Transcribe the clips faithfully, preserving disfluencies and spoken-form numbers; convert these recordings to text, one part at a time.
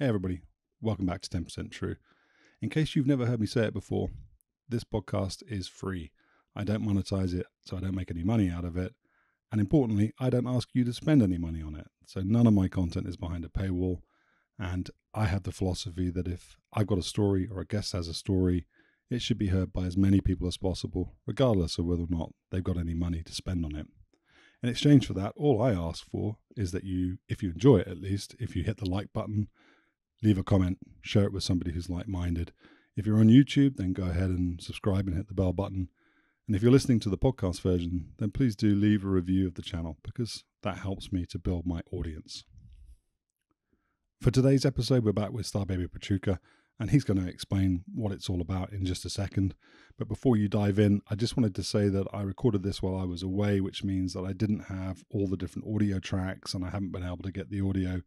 Hey everybody, welcome back to ten percent True. In case you've never heard me say it before, this podcast is free. I don't monetize it, so I don't make any money out of it. And importantly, I don't ask you to spend any money on it. So none of my content is behind a paywall. And I have the philosophy that if I've got a story or a guest has a story, it should be heard by as many people as possible, regardless of whether or not they've got any money to spend on it. In exchange for that, all I ask for is that you, if you enjoy it at least, if you hit the like button, leave a comment, share it with somebody who's like-minded. If you're on YouTube, then go ahead and subscribe and hit the bell button. And if you're listening to the podcast version, then please do leave a review of the channel because that helps me to build my audience. For today's episode, we're back with Star Baby Pietrucha, and he's going to explain what it's all about in just a second. But before you dive in, I just wanted to say that I recorded this while I was away, which means that I didn't have all the different audio tracks and I haven't been able to get the audio.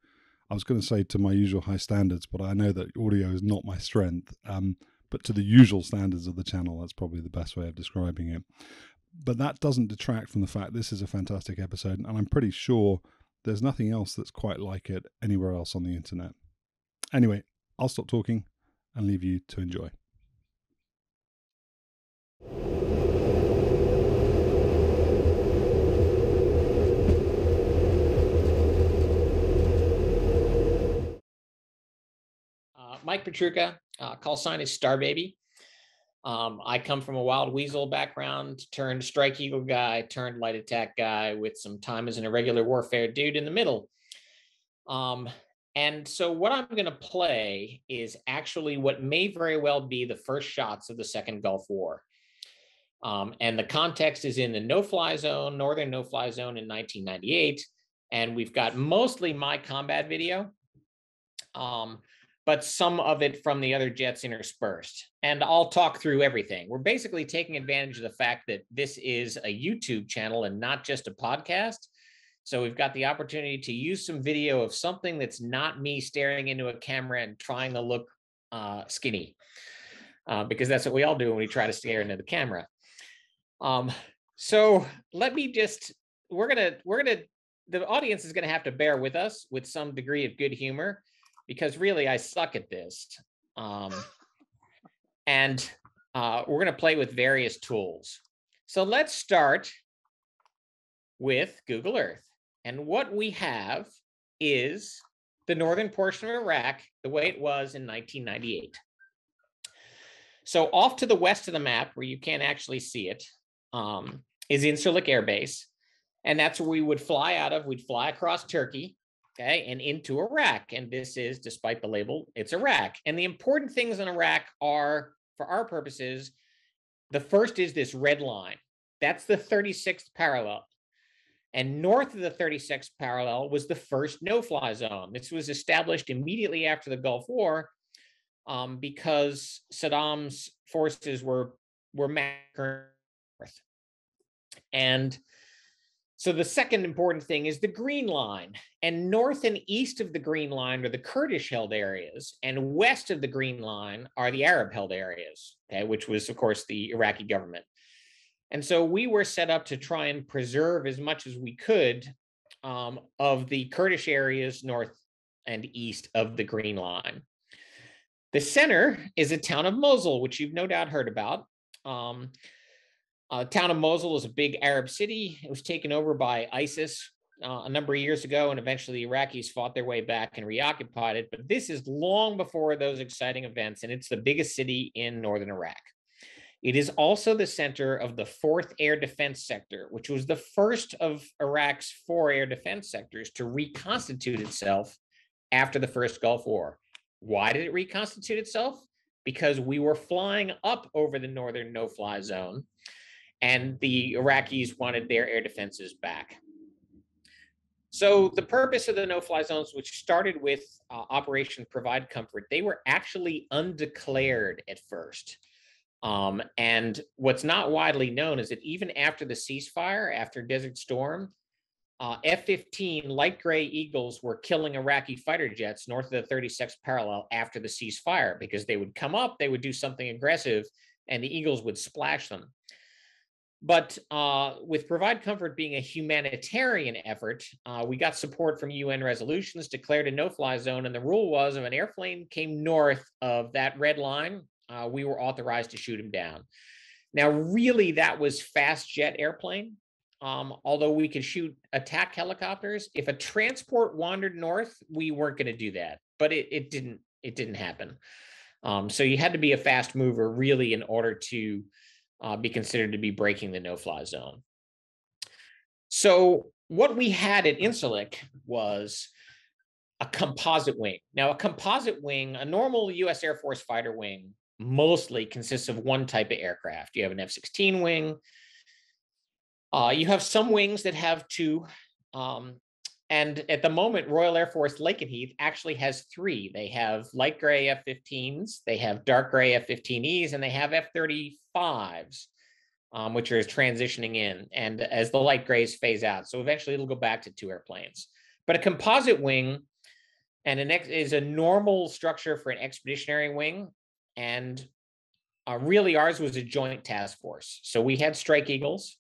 I was going to say to my usual high standards, but I know that audio is not my strength, um, but to the usual standards of the channel, that's probably the best way of describing it. But that doesn't detract from the fact this is a fantastic episode, and I'm pretty sure there's nothing else that's quite like it anywhere else on the internet. Anyway, I'll stop talking and leave you to enjoy. Mike Pietrucha, uh, call sign is Star Baby. Um, I come from a wild weasel background, turned Strike Eagle guy, turned light attack guy with some time as an irregular warfare dude in the middle. Um, and so what I'm going to play is actually what may very well be the first shots of the Second Gulf War. Um, and the context is in the no-fly zone, northern no-fly zone in nineteen ninety-eight. And we've got mostly my combat video. Um, but some of it from the other jets interspersed. And I'll talk through everything. We're basically taking advantage of the fact that this is a YouTube channel and not just a podcast. So we've got the opportunity to use some video of something that's not me staring into a camera and trying to look uh, skinny, uh, because that's what we all do when we try to stare into the camera. Um, so let me just, we're gonna, we're gonna, the audience is gonna have to bear with us with some degree of good humor, because really I suck at this. Um, and uh, we're gonna play with various tools. So let's start with Google Earth. And what we have is the northern portion of Iraq, the way it was in nineteen ninety-eight. So off to the west of the map, where you can't actually see it, um, is Incirlik Air Base. And that's where we would fly out of. We'd fly across Turkey, okay, and into Iraq. And this is, despite the label, it's Iraq. And the important things in Iraq are, for our purposes, the first is this red line. That's the thirty-sixth parallel. And north of the thirty-sixth parallel was the first no-fly zone. This was established immediately after the Gulf War um, because Saddam's forces were, were massacred. And so the second important thing is the green line, and north and east of the green line are the Kurdish held areas, and west of the green line are the Arab held areas, okay, which was, of course, the Iraqi government. And so we were set up to try and preserve as much as we could um, of the Kurdish areas north and east of the green line. The center is the town of Mosul, which you've no doubt heard about. Um, Uh, the town of Mosul is a big Arab city. It was taken over by ISIS uh, a number of years ago, and eventually the Iraqis fought their way back and reoccupied it. But this is long before those exciting events, and it's the biggest city in northern Iraq. It is also the center of the fourth Air Defense Sector, which was the first of Iraq's four air defense sectors to reconstitute itself after the first Gulf War. Why did it reconstitute itself? Because we were flying up over the northern no-fly zone, and the Iraqis wanted their air defenses back. So the purpose of the no-fly zones, which started with uh, Operation Provide Comfort, they were actually undeclared at first. Um, and what's not widely known is that even after the ceasefire, after Desert Storm, uh, F fifteen light gray Eagles were killing Iraqi fighter jets north of the thirty-sixth parallel after the ceasefire, because they would come up, they would do something aggressive, and the Eagles would splash them. But uh, with Provide Comfort being a humanitarian effort, uh, we got support from U N resolutions, declared a no-fly zone, and the rule was if an airplane came north of that red line, uh, we were authorized to shoot him down. Now, really, that was fast jet airplane. Um, although we could shoot attack helicopters, if a transport wandered north, we weren't going to do that. But it, it didn't. It didn't happen. Um, so you had to be a fast mover, really, in order to Uh, be considered to be breaking the no-fly zone. So what we had at Incirlik was a composite wing. Now, a composite wing, a normal U S Air Force fighter wing, mostly consists of one type of aircraft. You have an F sixteen wing. Uh, you have some wings that have two. Um, and at the moment, Royal Air Force Lakenheath actually has three. They have light gray F fifteens, they have dark gray F fifteen Es, and they have F thirty-fives. Um, which are transitioning in, and as the light grays phase out, so eventually it'll go back to two airplanes. But a composite wing and an ex is a normal structure for an expeditionary wing, and uh, really ours was a joint task force. So we had Strike Eagles,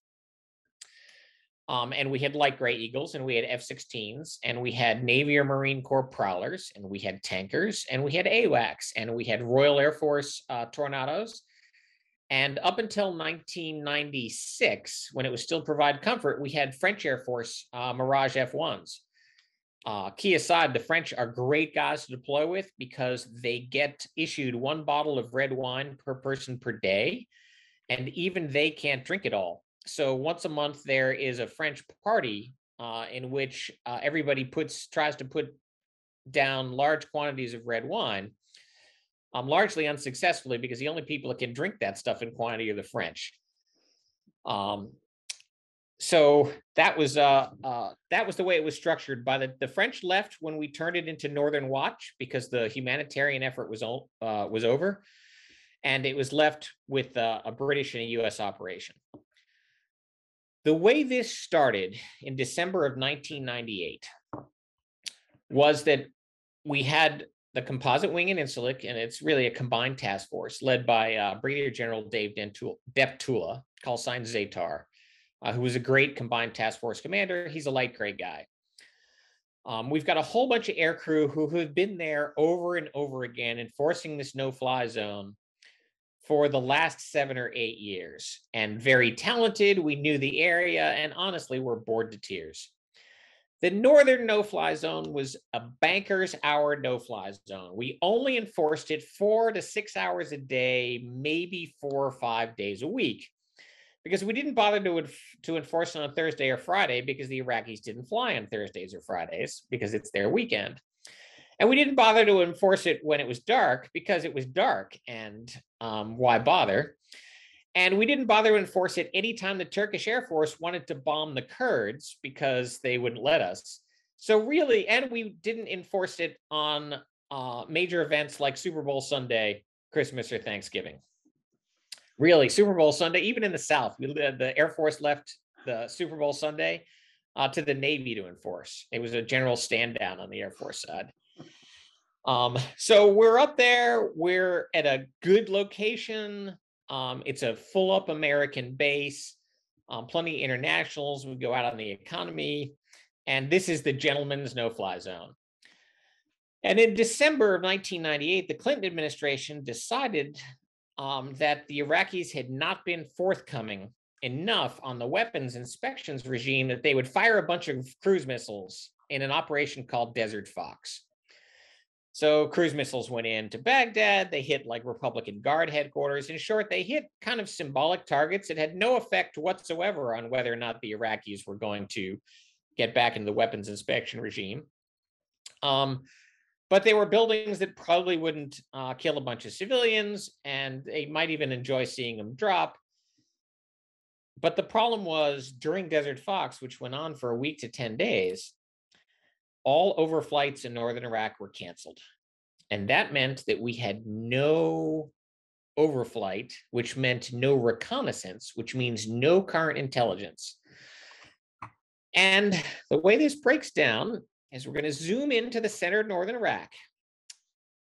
um, and we had light gray Eagles, and we had F sixteens, and we had Navy or Marine Corps Prowlers, and we had tankers, and we had AWACS, and we had Royal Air Force uh, Tornadoes. And up until nineteen ninety-six, when it was still Provide Comfort, we had French Air Force uh, Mirage F ones. Uh, key aside, the French are great guys to deploy with because they get issued one bottle of red wine per person per day, and even they can't drink it all. So once a month, there is a French party uh, in which uh, everybody puts tries to put down large quantities of red wine. Um, largely unsuccessfully, because the only people that can drink that stuff in quantity are the French. Um, so that was uh, uh, that was the way it was structured. By the the French left when we turned it into Northern Watch because the humanitarian effort was uh, was over, and it was left with uh, a British and a U S operation. The way this started in December of nineteen ninety-eight was that we had the composite wing in Incirlik, and it's really a combined task force led by uh, Brigadier General Dave Deptula, call sign Zatar, uh, who was a great combined task force commander. He's a light gray guy. Um, we've got a whole bunch of air crew who have been there over and over again enforcing this no-fly zone for the last seven or eight years, and very talented. We knew the area, and honestly, we're bored to tears. The northern no-fly zone was a banker's hour no-fly zone. We only enforced it four to six hours a day, maybe four or five days a week, because we didn't bother to, to enforce it on Thursday or Friday because the Iraqis didn't fly on Thursdays or Fridays because it's their weekend. And we didn't bother to enforce it when it was dark because it was dark, and um, why bother? And we didn't bother to enforce it anytime the Turkish Air Force wanted to bomb the Kurds because they wouldn't let us. So really, and we didn't enforce it on uh, major events like Super Bowl Sunday, Christmas, or Thanksgiving. Really, Super Bowl Sunday, even in the South, we, the Air Force left the Super Bowl Sunday uh, to the Navy to enforce. It was a general stand down on the Air Force side. Um, so we're up there. We're at a good location. Um, it's a full up American base, um, plenty of internationals. We go out on the economy, and this is the gentleman's no-fly zone. And in December of nineteen ninety-eight, the Clinton administration decided um, that the Iraqis had not been forthcoming enough on the weapons inspections regime that they would fire a bunch of cruise missiles in an operation called Desert Fox. So cruise missiles went into Baghdad, they hit like Republican Guard headquarters. In short, they hit kind of symbolic targets. It had no effect whatsoever on whether or not the Iraqis were going to get back into the weapons inspection regime. Um, but they were buildings that probably wouldn't uh, kill a bunch of civilians, and they might even enjoy seeing them drop. But the problem was during Desert Fox, which went on for a week to ten days, all overflights in northern Iraq were canceled. And that meant that we had no overflight, which meant no reconnaissance, which means no current intelligence. And the way this breaks down is we're going to zoom into the center of northern Iraq.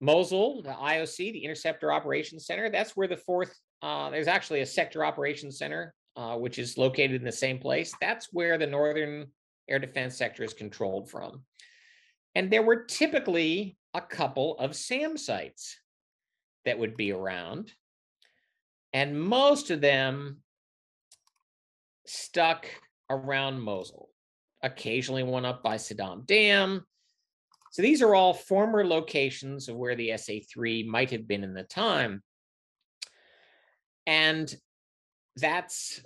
Mosul, the I O C, the Interceptor Operations Center, that's where the fourth, uh, there's actually a Sector Operations Center uh, which is located in the same place. That's where the Northern Air Defense Sector is controlled from. And there were typically a couple of SAM sites that would be around. And most of them stuck around Mosul, occasionally one up by Saddam Dam. So these are all former locations of where the S A three might have been in the time. And that's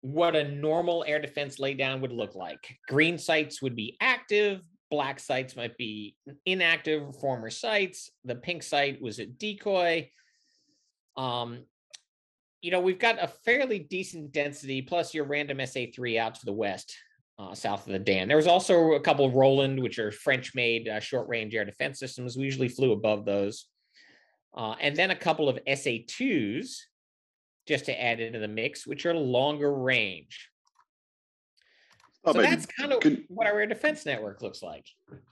what a normal air defense laydown would look like. Green sites would be active, black sites might be inactive, former sites. The pink site was a decoy. Um, you know, we've got a fairly decent density, plus your random S A three out to the west, uh, south of the dam. There was also a couple of Roland, which are French-made uh, short-range air defense systems. We usually flew above those. Uh, and then a couple of S A twos, just to add into the mix, which are longer range. Oh, so mate, that's kind of can, what our air defense network looks like.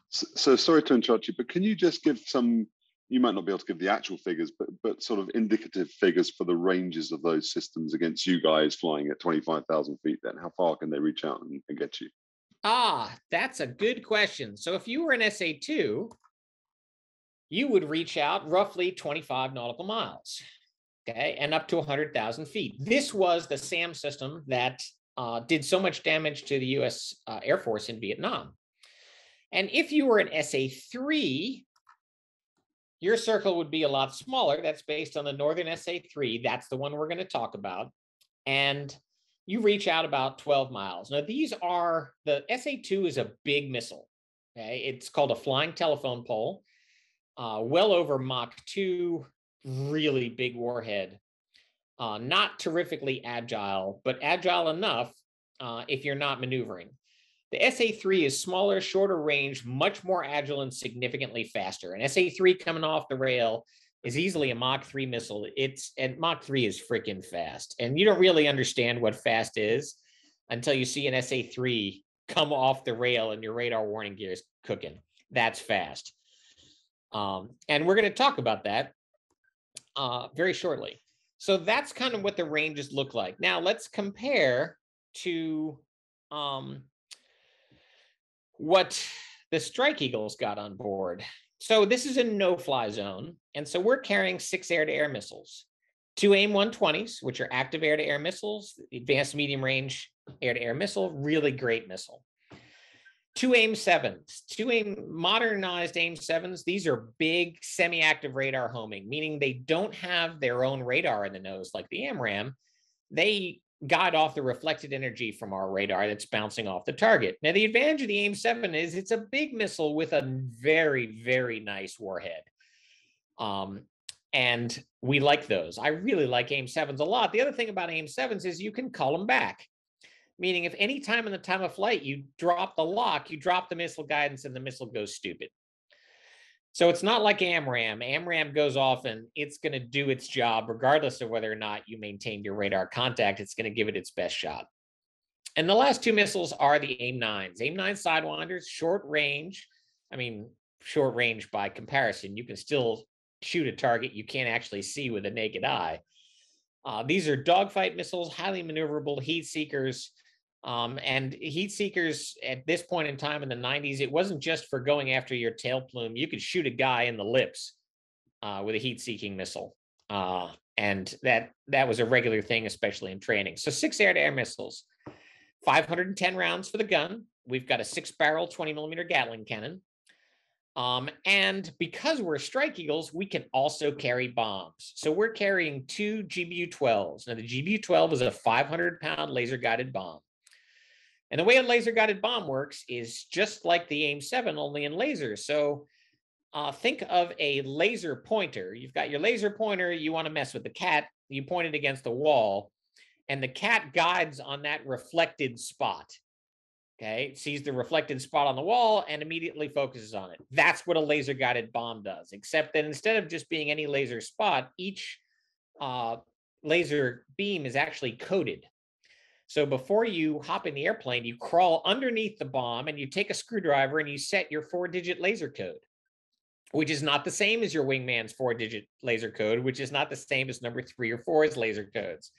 So, so sorry to interrupt you, but can you just give some, you might not be able to give the actual figures, but but sort of indicative figures for the ranges of those systems against you guys flying at twenty-five thousand feet then? How far can they reach out and, and get you? Ah, that's a good question. So if you were an S A two, you would reach out roughly twenty-five nautical miles. Okay, and up to one hundred thousand feet. This was the SAM system that uh, did so much damage to the U S Uh, Air Force in Vietnam. And if you were an S A three, your circle would be a lot smaller. That's based on the northern S A three. That's the one we're going to talk about. And you reach out about twelve miles. Now, these are, the S A two is a big missile. Okay, it's called a flying telephone pole, uh, well over Mach two. Really big warhead, uh, not terrifically agile, but agile enough uh, if you're not maneuvering. The S A three is smaller, shorter range, much more agile and significantly faster. An S A three coming off the rail is easily a Mach three missile. It's and Mach three is freaking fast. And you don't really understand what fast is until you see an S A three come off the rail and your radar warning gear is cooking. That's fast. Um, and we're going to talk about that Uh, very shortly. So that's kind of what the ranges look like. Now let's compare to um, what the Strike Eagles got on board. So this is a no-fly zone. And so we're carrying six air-to-air missiles, two AIM one twenties, which are active air-to-air missiles, advanced medium-range air-to-air missile, really great missile. Two AIM sevens, two AIM, modernized AIM sevens. These are big semi-active radar homing, meaning they don't have their own radar in the nose like the AMRAAM. They guide off the reflected energy from our radar that's bouncing off the target. Now, the advantage of the AIM seven is it's a big missile with a very, very nice warhead. Um, and we like those. I really like AIM sevens a lot. The other thing about AIM sevens is you can call them back. Meaning if any time in the time of flight, you drop the lock, you drop the missile guidance and the missile goes stupid. So it's not like AMRAAM. AMRAAM goes off and it's going to do its job, regardless of whether or not you maintained your radar contact, it's going to give it its best shot. And the last two missiles are the AIM nines. AIM nine Sidewinders, short range. I mean, short range by comparison, you can still shoot a target you can't actually see with the naked eye. Uh, these are dogfight missiles, highly maneuverable heat seekers. Um, and heat seekers at this point in time in the nineties, it wasn't just for going after your tail plume. You could shoot a guy in the lips uh, with a heat seeking missile. Uh, and that that was a regular thing, especially in training. So six air to air missiles, five hundred ten rounds for the gun. We've got a six barrel, twenty millimeter Gatling cannon. Um, and because we're Strike Eagles, we can also carry bombs. So we're carrying two G B U twelves. Now the G B U twelve is a five hundred pound laser guided bomb. And the way a laser guided bomb works is just like the AIM seven, only in laser. So uh, think of a laser pointer. You've got your laser pointer. You want to mess with the cat. You point it against the wall and the cat guides on that reflected spot. Okay, it sees the reflected spot on the wall and immediately focuses on it. That's what a laser guided bomb does, except that instead of just being any laser spot, each uh, laser beam is actually coated. So before you hop in the airplane, you crawl underneath the bomb and you take a screwdriver and you set your four digit laser code, which is not the same as your wingman's four digit laser code, which is not the same as number three or four's laser codes.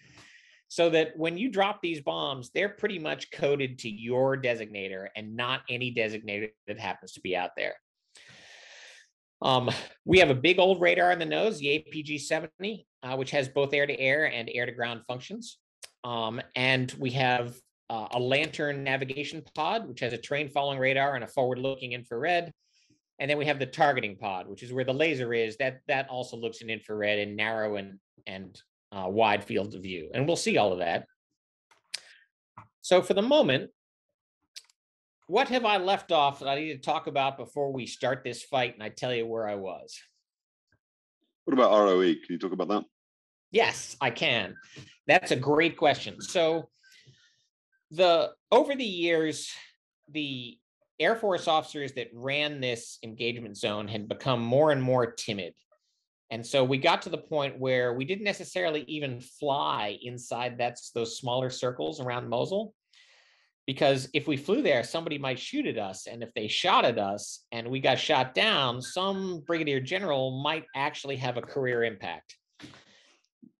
so that when you drop these bombs, they're pretty much coded to your designator and not any designator that happens to be out there. Um, we have a big old radar in the nose, the A P G seventy, uh, which has both air-to-air and air-to-ground functions. Um, and we have uh, a lantern navigation pod, which has a terrain-following radar and a forward-looking infrared. And then we have the targeting pod, which is where the laser is. That that also looks in infrared and narrow and, and uh, wide fields of view. And we'll see all of that. So for the moment, what have I left off that I need to talk about before we start this fight and I tell you where I was? What about R O E? Can you talk about that? Yes, I can. That's a great question. So the over the years, the Air Force officers that ran this engagement zone had become more and more timid. And so we got to the point where we didn't necessarily even fly inside that's those smaller circles around Mosul. Because if we flew there, somebody might shoot at us. And if they shot at us and we got shot down, some brigadier general might actually have a career impact.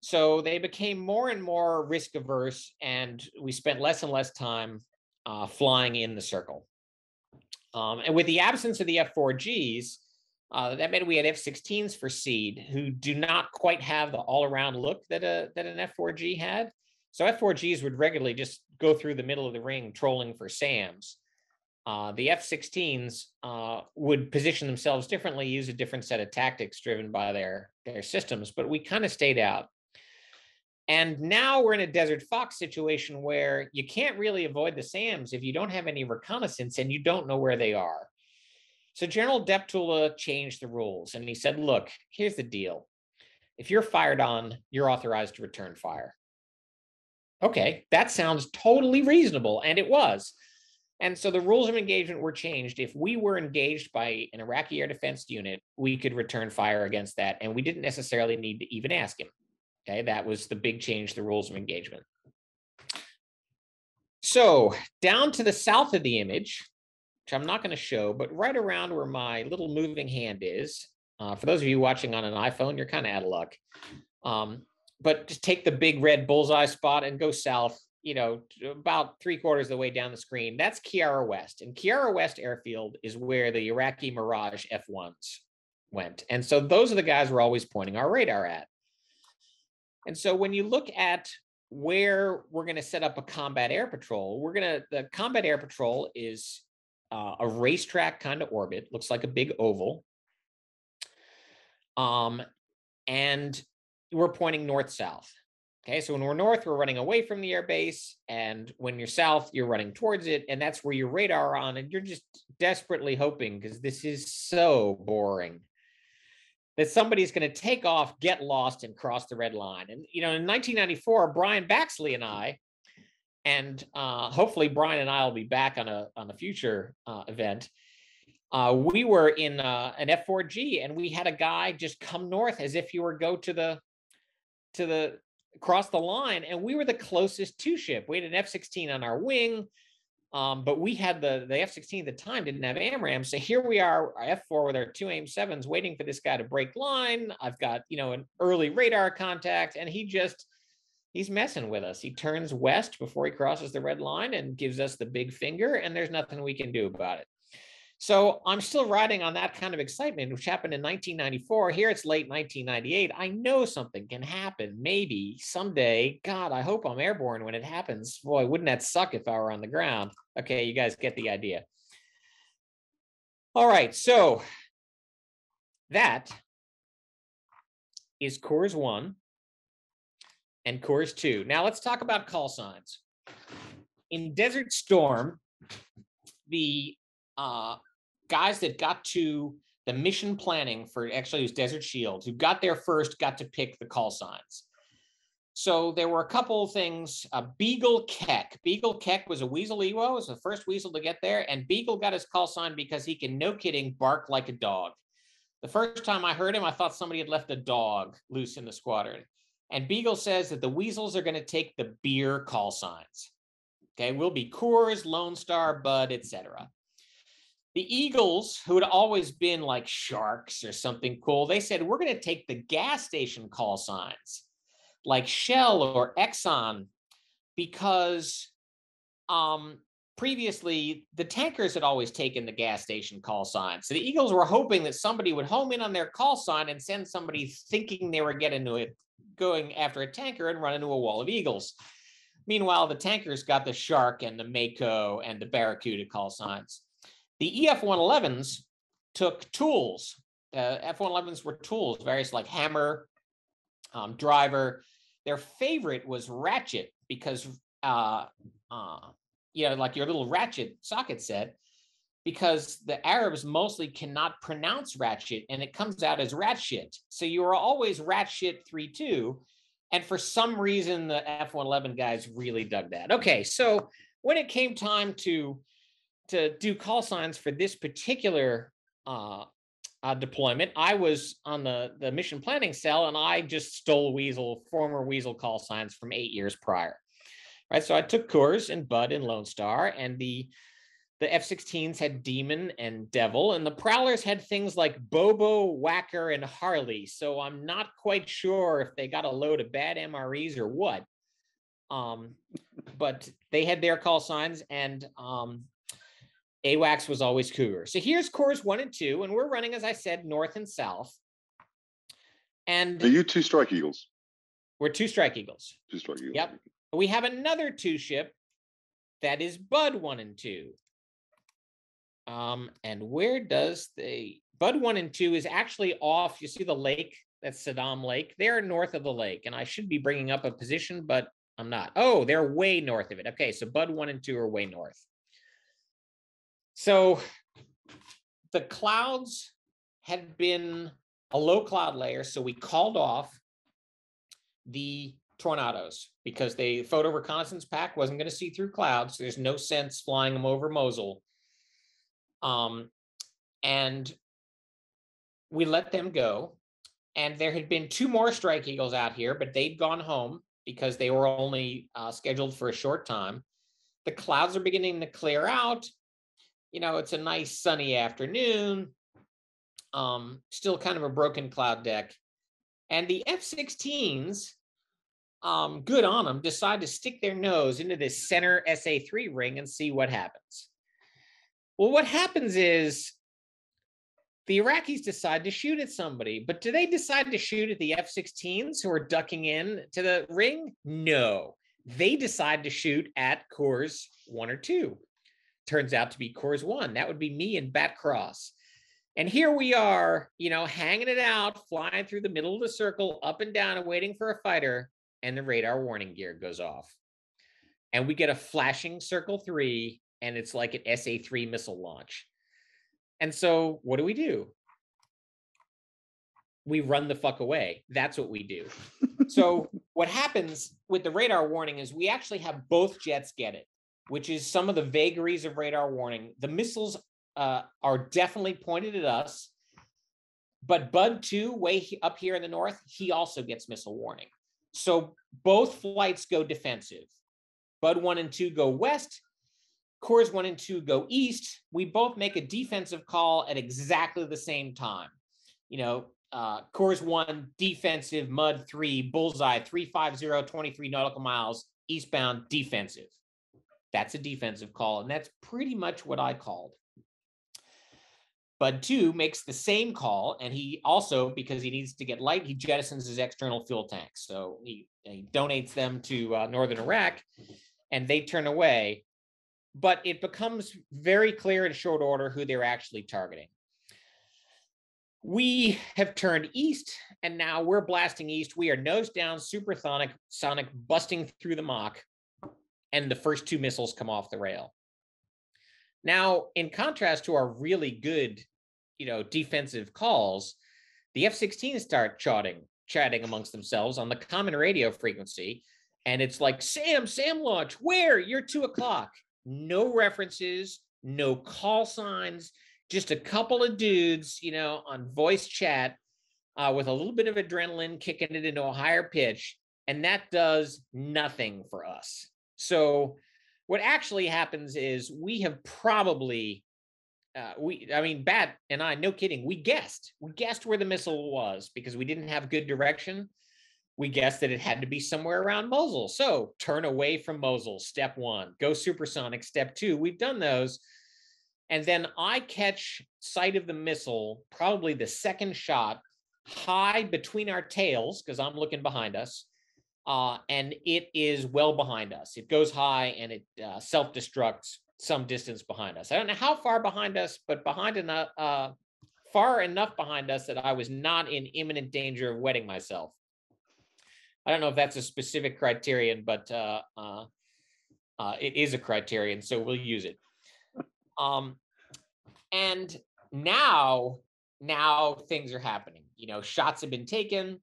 So they became more and more risk averse, and we spent less and less time uh, flying in the circle. Um, and with the absence of the F four Gs, uh, that meant we had F sixteens for seed, who do not quite have the all-around look that, a, that an F four G had. So F four Gs would regularly just go through the middle of the ring trolling for SAMs. Uh, the F sixteens uh, would position themselves differently, use a different set of tactics driven by their, their systems, but we kind of stayed out. And now we're in a Desert Fox situation where you can't really avoid the SAMs if you don't have any reconnaissance and you don't know where they are. So General Deptula changed the rules and he said, look, here's the deal. If you're fired on, you're authorized to return fire. Okay, that sounds totally reasonable, and it was. And so the rules of engagement were changed. If we were engaged by an Iraqi air defense unit, we could return fire against that, and we didn't necessarily need to even ask him. Okay, that was the big change, the rules of engagement. So down to the south of the image, which I'm not going to show, but right around where my little moving hand is, uh, for those of you watching on an iPhone, you're kind of out of luck. Um, But just take the big red bullseye spot and go south, you know, about three quarters of the way down the screen. That's Kiara West. And Kiara West Airfield is where the Iraqi Mirage F ones went. And so those are the guys we're always pointing our radar at. And so when you look at where we're going to set up a combat air patrol, we're going to, the combat air patrol is uh, a racetrack kind of orbit, looks like a big oval. Um, and we're pointing north-south, okay? So when we're north, we're running away from the airbase, and when you're south, you're running towards it, and that's where your radar on, and you're just desperately hoping, because this is so boring, that somebody's gonna take off, get lost, and cross the red line. And you know, in nineteen ninety-four, Brian Baxley and I, and uh, hopefully Brian and I will be back on a, on a future uh, event, Uh, we were in uh, an F four G, and we had a guy just come north as if you were go to the, to the, across the line, and we were the closest to ship. We had an F sixteen on our wing, um, but we had the, the F sixteen at the time didn't have AMRAAM, so here we are, our F four with our two A I M sevens waiting for this guy to break line. I've got, you know, an early radar contact, and he just, he's messing with us. He turns west before he crosses the red line and gives us the big finger, and there's nothing we can do about it. So I'm still riding on that kind of excitement, which happened in nineteen ninety-four. Here it's late nineteen ninety-eight. I know something can happen. Maybe someday, God, I hope I'm airborne when it happens. Boy, wouldn't that suck if I were on the ground? Okay, you guys get the idea. All right, so that is Coors one and Coors two. Now let's talk about call signs. In Desert Storm, the uh, guys that got to the mission planning for, actually it was Desert Shield, who got there first, got to pick the call signs. So there were a couple of things. Uh, Beagle Keck. Beagle Keck was a weasel Ewo, was the first weasel to get there, and Beagle got his call sign because he can, no kidding, bark like a dog. The first time I heard him, I thought somebody had left a dog loose in the squadron. And Beagle says that the weasels are going to take the beer call signs. Okay, we'll be Coors, Lone Star, Bud, et cetera. The Eagles, who had always been like sharks or something cool, they said, we're going to take the gas station call signs like Shell or Exxon because um, previously the tankers had always taken the gas station call sign. So the Eagles were hoping that somebody would home in on their call sign and send somebody thinking they were getting to it, going after a tanker and run into a wall of Eagles. Meanwhile, the tankers got the Shark and the Mako and the Barracuda call signs. The F one elevens took tools. Uh, F one elevens were tools, various like hammer, um, driver. Their favorite was ratchet because, uh, uh, you know, like your little ratchet socket set, because the Arabs mostly cannot pronounce ratchet and it comes out as ratchet. So you are always ratchet three two. And for some reason, the F one eleven guys really dug that. Okay, so when it came time to, to do call signs for this particular uh, uh, deployment, I was on the, the mission planning cell and I just stole Weasel, former Weasel call signs from eight years prior. Right, so I took Coors and Bud and Lone Star, and the the F sixteens had Demon and Devil, and the Prowlers had things like Bobo, Whacker, and Harley. So I'm not quite sure if they got a load of bad M R Es or what, um, but they had their call signs, and um, AWACS was always Cougar. So here's Coors one and two, and we're running, as I said, north and south. And are you two Strike Eagles? We're two Strike Eagles. Two Strike Eagles. Yep. We have another two ship that is Bud one and two. Um, and where does the Bud one and two is actually off? You see the lake, that's Saddam Lake. They're north of the lake, and I should be bringing up a position, but I'm not. Oh, they're way north of it. Okay, so Bud one and two are way north. So the clouds had been a low cloud layer, so we called off the tornadoes because the photo reconnaissance pack wasn't going to see through clouds. So there's no sense flying them over Mosul. Um, and we let them go. And there had been two more Strike Eagles out here, but they'd gone home because they were only uh, scheduled for a short time. The clouds are beginning to clear out. You know, it's a nice sunny afternoon. Um, still kind of a broken cloud deck. And the F sixteens, um, good on them, decide to stick their nose into this center S A three ring and see what happens. Well, what happens is the Iraqis decide to shoot at somebody, but do they decide to shoot at the F sixteens who are ducking in to the ring? No, they decide to shoot at Coors one or two. Turns out to be Coors one. That would be me and Bat Cross. And here we are, you know, hanging it out, flying through the middle of the circle, up and down and waiting for a fighter. And the radar warning gear goes off. And we get a flashing circle three. And it's like an S A three missile launch. And so what do we do? We run the fuck away. That's what we do. So what happens with the radar warning is we actually have both jets get it, which is some of the vagaries of radar warning. The missiles uh, are definitely pointed at us, but Bud two, way up here in the north, he also gets missile warning. So both flights go defensive. Bud one and two go west. Coors one and two go east. We both make a defensive call at exactly the same time. You know, uh, Coors one, defensive, mud three, bullseye, three five zero, twenty-three nautical miles, eastbound, defensive. That's a defensive call, and that's pretty much what I called. Bud two makes the same call, and he also, because he needs to get light, he jettisons his external fuel tanks. So he, he donates them to uh, Northern Iraq, and they turn away. But it becomes very clear in short order who they're actually targeting. We have turned east, and now we're blasting east. We are nose down, supersonic, sonic, busting through the Mach, and the first two missiles come off the rail. Now, in contrast to our really good, you know, defensive calls, the F sixteens start chatting, chatting amongst themselves on the common radio frequency, and it's like, Sam, Sam launch, where? You're two o'clock. No references, no call signs, just a couple of dudes, you know, on voice chat uh, with a little bit of adrenaline, kicking it into a higher pitch. And that does nothing for us. So what actually happens is we have probably, uh, we, I mean, Bat and I, no kidding, we guessed. We guessed where the missile was because we didn't have good direction. we guessed that it had to be somewhere around Mosul. So turn away from Mosul, step one. Go supersonic, step two. We've done those. And then I catch sight of the missile, probably the second shot, high between our tails, because I'm looking behind us, uh, and it is well behind us. It goes high and it uh, self-destructs some distance behind us. I don't know how far behind us, but behind enough, uh, far enough behind us that I was not in imminent danger of wetting myself. I don't know if that's a specific criterion, but uh, uh, uh, it is a criterion, so we'll use it. Um, and now, now things are happening. You know, shots have been taken.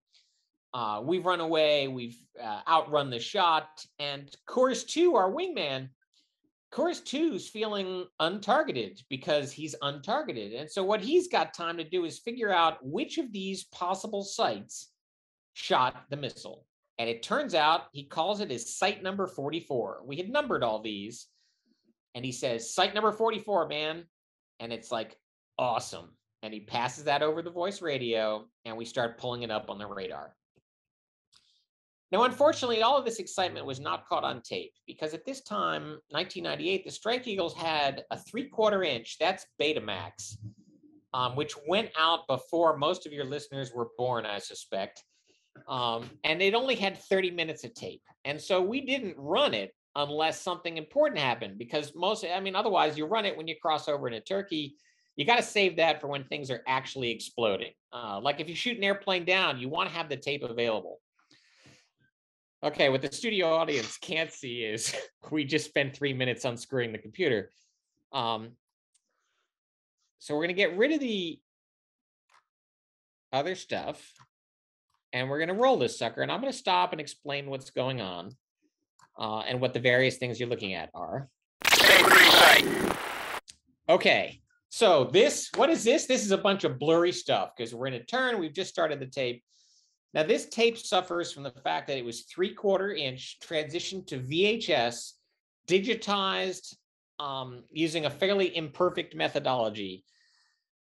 Uh, we've run away. We've uh, outrun the shot. And Course Two, our wingman, Course Two's feeling untargeted because he's untargeted. And so what he's got time to do is figure out which of these possible sites shot the missile. And it turns out he calls it his site number forty-four. We had numbered all these, and he says, site number forty-four, man. And it's like, awesome. And he passes that over the voice radio, and we start pulling it up on the radar. Now, unfortunately, all of this excitement was not caught on tape, because at this time, nineteen ninety-eight, the Strike Eagles had a three-quarter inch, that's Betamax, um, which went out before most of your listeners were born, I suspect. Um, and it only had thirty minutes of tape. And so we didn't run it unless something important happened, because most, I mean, otherwise you run it when you cross over into Turkey. You got to save that for when things are actually exploding. Uh, like if you shoot an airplane down, you want to have the tape available. Okay, what the studio audience can't see is we just spent three minutes unscrewing the computer. Um, so we're going to get rid of the other stuff. And we're going to roll this sucker, and I'm going to stop and explain what's going on uh, and what the various things you're looking at are. Okay, so this, what is this? This is a bunch of blurry stuff because we're in a turn. We've just started the tape. Now, this tape suffers from the fact that it was three-quarter inch, transitioned to V H S, digitized um, using a fairly imperfect methodology,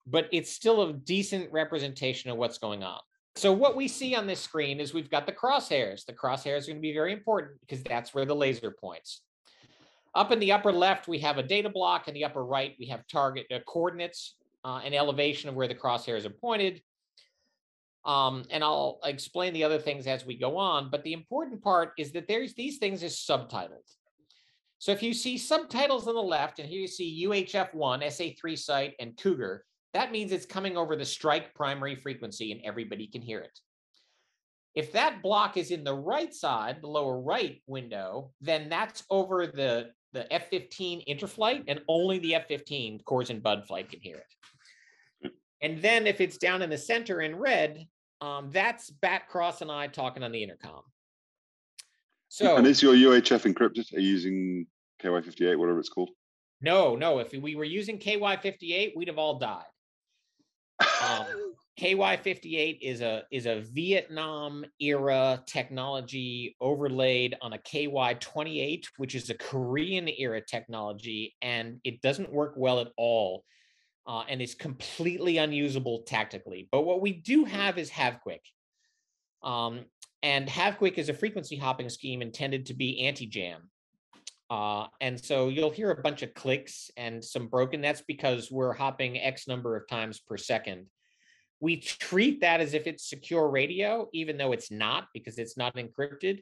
but it's still a decent representation of what's going on. So what we see on this screen is we've got the crosshairs. The crosshairs are going to be very important because that's where the laser points. Up in the upper left, we have a data block. In the upper right, we have target uh, coordinates uh, and elevation of where the crosshairs are pointed. Um, and I'll explain the other things as we go on. But the important part is that there's these things as subtitled. So if you see subtitles on the left, and here you see U H F one, S A three site, and Cougar, that means it's coming over the strike primary frequency and everybody can hear it. If that block is in the right side, the lower right window, then that's over the, the F fifteen interflight, and only the F fifteen Corps and Bud flight can hear it. And then if it's down in the center in red, um, that's Bat, Cross, and I talking on the intercom. So, and is your U H F encrypted? Are you using K Y fifty-eight, whatever it's called? No, no. If we were using K Y fifty-eight, we'd have all died. Um, K Y fifty-eight is a is a Vietnam era technology overlaid on a K Y twenty-eight, which is a Korean era technology, and it doesn't work well at all, uh, and is completely unusable tactically. But what we do have is HaveQuick, um, and HaveQuick is a frequency hopping scheme intended to be anti-jam, uh, and so you'll hear a bunch of clicks and some broken. That's because we're hopping X number of times per second. We treat that as if it's secure radio, even though it's not, because it's not encrypted.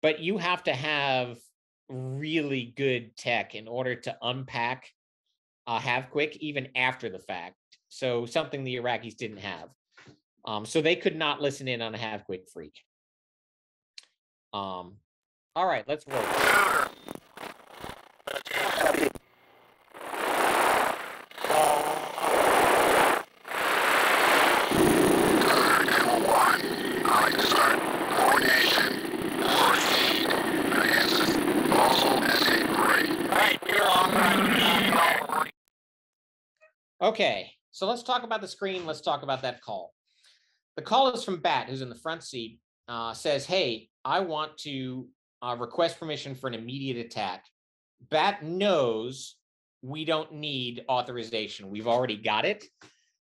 But you have to have really good tech in order to unpack uh, HaveQuick even after the fact. So something the Iraqis didn't have. Um, so they could not listen in on a HaveQuick freak. Um, all right, let's roll. Okay, so let's talk about the screen. Let's talk about that call. The call is from Bat, who's in the front seat, uh, says, hey, I want to uh, request permission for an immediate attack. Bat knows we don't need authorization. We've already got it,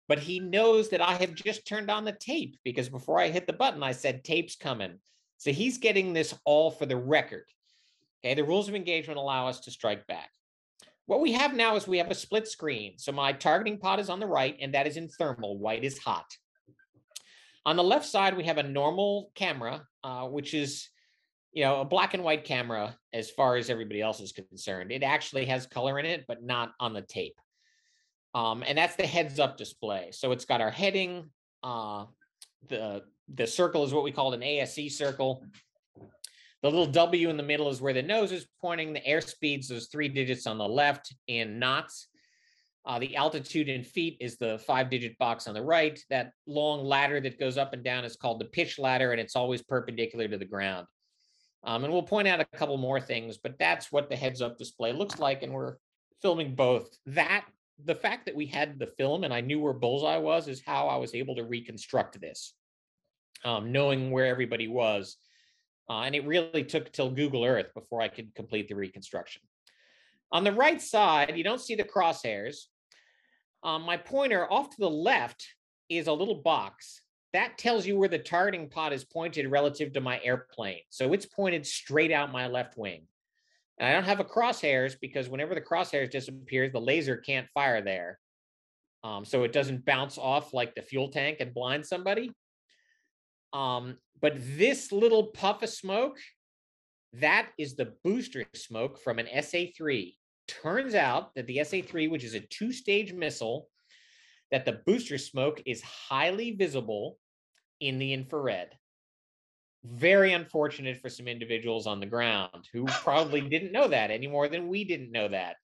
but he knows that I have just turned on the tape because before I hit the button, I said tape's coming. So he's getting this all for the record. Okay, the rules of engagement allow us to strike back. What we have now is we have a split screen. So my targeting pod is on the right, and that is in thermal. White is hot. On the left side, we have a normal camera, uh, which is, you know, a black and white camera as far as everybody else is concerned. It actually has color in it, but not on the tape. Um, and that's the heads up display. So it's got our heading. Uh, the, the circle is what we call an A S C circle. The little W in the middle is where the nose is pointing. The airspeeds, those three digits on the left in knots. Uh, the altitude in feet is the five-digit box on the right. That long ladder that goes up and down is called the pitch ladder, and it's always perpendicular to the ground. Um, and we'll point out a couple more things, but that's what the heads-up display looks like, and we're filming both. That, the fact that we had the film and I knew where Bullseye was is how I was able to reconstruct this, um, knowing where everybody was. Uh, and it really took till Google Earth before I could complete the reconstruction. On the right side, you don't see the crosshairs. Um, my pointer off to the left is a little box. That tells you where the targeting pod is pointed relative to my airplane. So it's pointed straight out my left wing. And I don't have a crosshairs because whenever the crosshairs disappears, the laser can't fire there. Um, so it doesn't bounce off like the fuel tank and blind somebody. Um, but this little puff of smoke, that is the booster smoke from an S A three. Turns out that the S A three, which is a two-stage missile, that the booster smoke is highly visible in the infrared. Very unfortunate for some individuals on the ground who probably didn't know that any more than we didn't know that.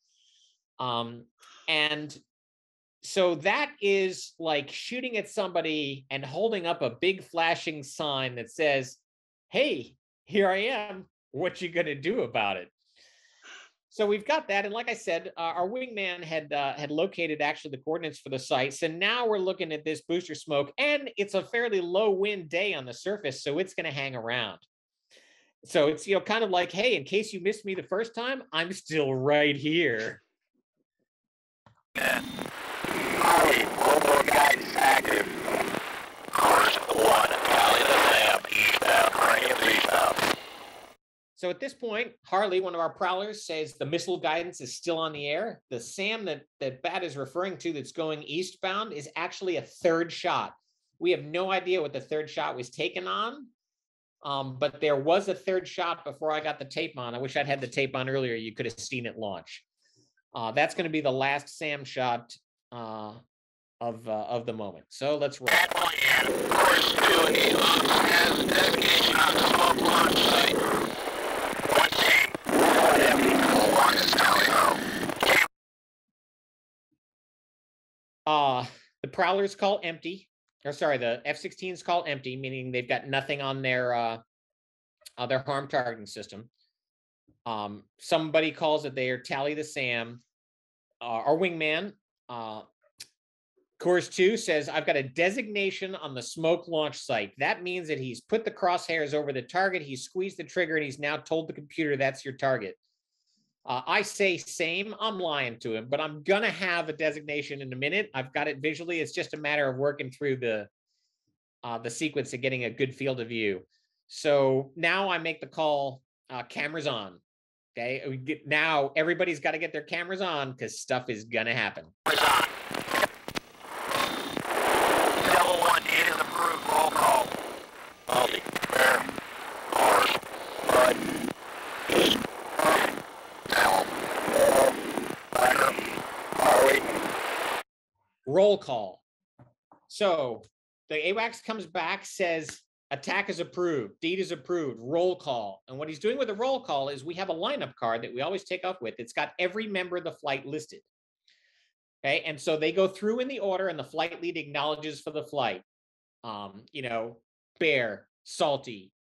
Um, and so that is like shooting at somebody and holding up a big flashing sign that says, hey, here I am. What you gonna do about it? So we've got that. And like I said, uh, our wingman had uh, had located actually the coordinates for the site. So now we're looking at this booster smoke, and it's a fairly low wind day on the surface. So it's going to hang around. So it's, you know, kind of like, hey, in case you missed me the first time, I'm still right here. Ollie, robo guidance active. Course one, Valley of the Lamb, eastbound, Rams eastbound. So at this point, Harley, one of our prowlers, says the missile guidance is still on the air. The SAM that, that Bat is referring to that's going eastbound is actually a third shot. We have no idea what the third shot was taken on, um, but there was a third shot before I got the tape on. I wish I'd had the tape on earlier. You could have seen it launch. Uh, that's going to be the last SAM shot uh, of, uh, of the moment. So let's roll. Course two, he has navigation on the smoke launch site. Uh, the Prowler's call empty, or sorry, the F sixteen's call empty, meaning they've got nothing on their uh, uh, their harm targeting system. Um, somebody calls it there, tally the SAM. Uh, our wingman, uh, Course two, says, I've got a designation on the smoke launch site. That means that he's put the crosshairs over the target, he's squeezed the trigger, and he's now told the computer that's your target. Uh, I say same, I'm lying to him, but I'm going to have a designation in a minute. I've got it visually. It's just a matter of working through the uh, the sequence and getting a good field of view. So now I make the call, uh, cameras on. Okay, we get, now everybody's got to get their cameras on because stuff is going to happen. Level one, it is approved. Roll call. Aldi, Bear, Horse, Bud, Eat. Roll call. So the AWACS comes back, says attack is approved, deed is approved, roll call. And what he's doing with the roll call is we have a lineup card that we always take off with. It's got every member of the flight listed. Okay, and so they go through in the order, and the flight lead acknowledges for the flight. Um, you know, Bear, Salty,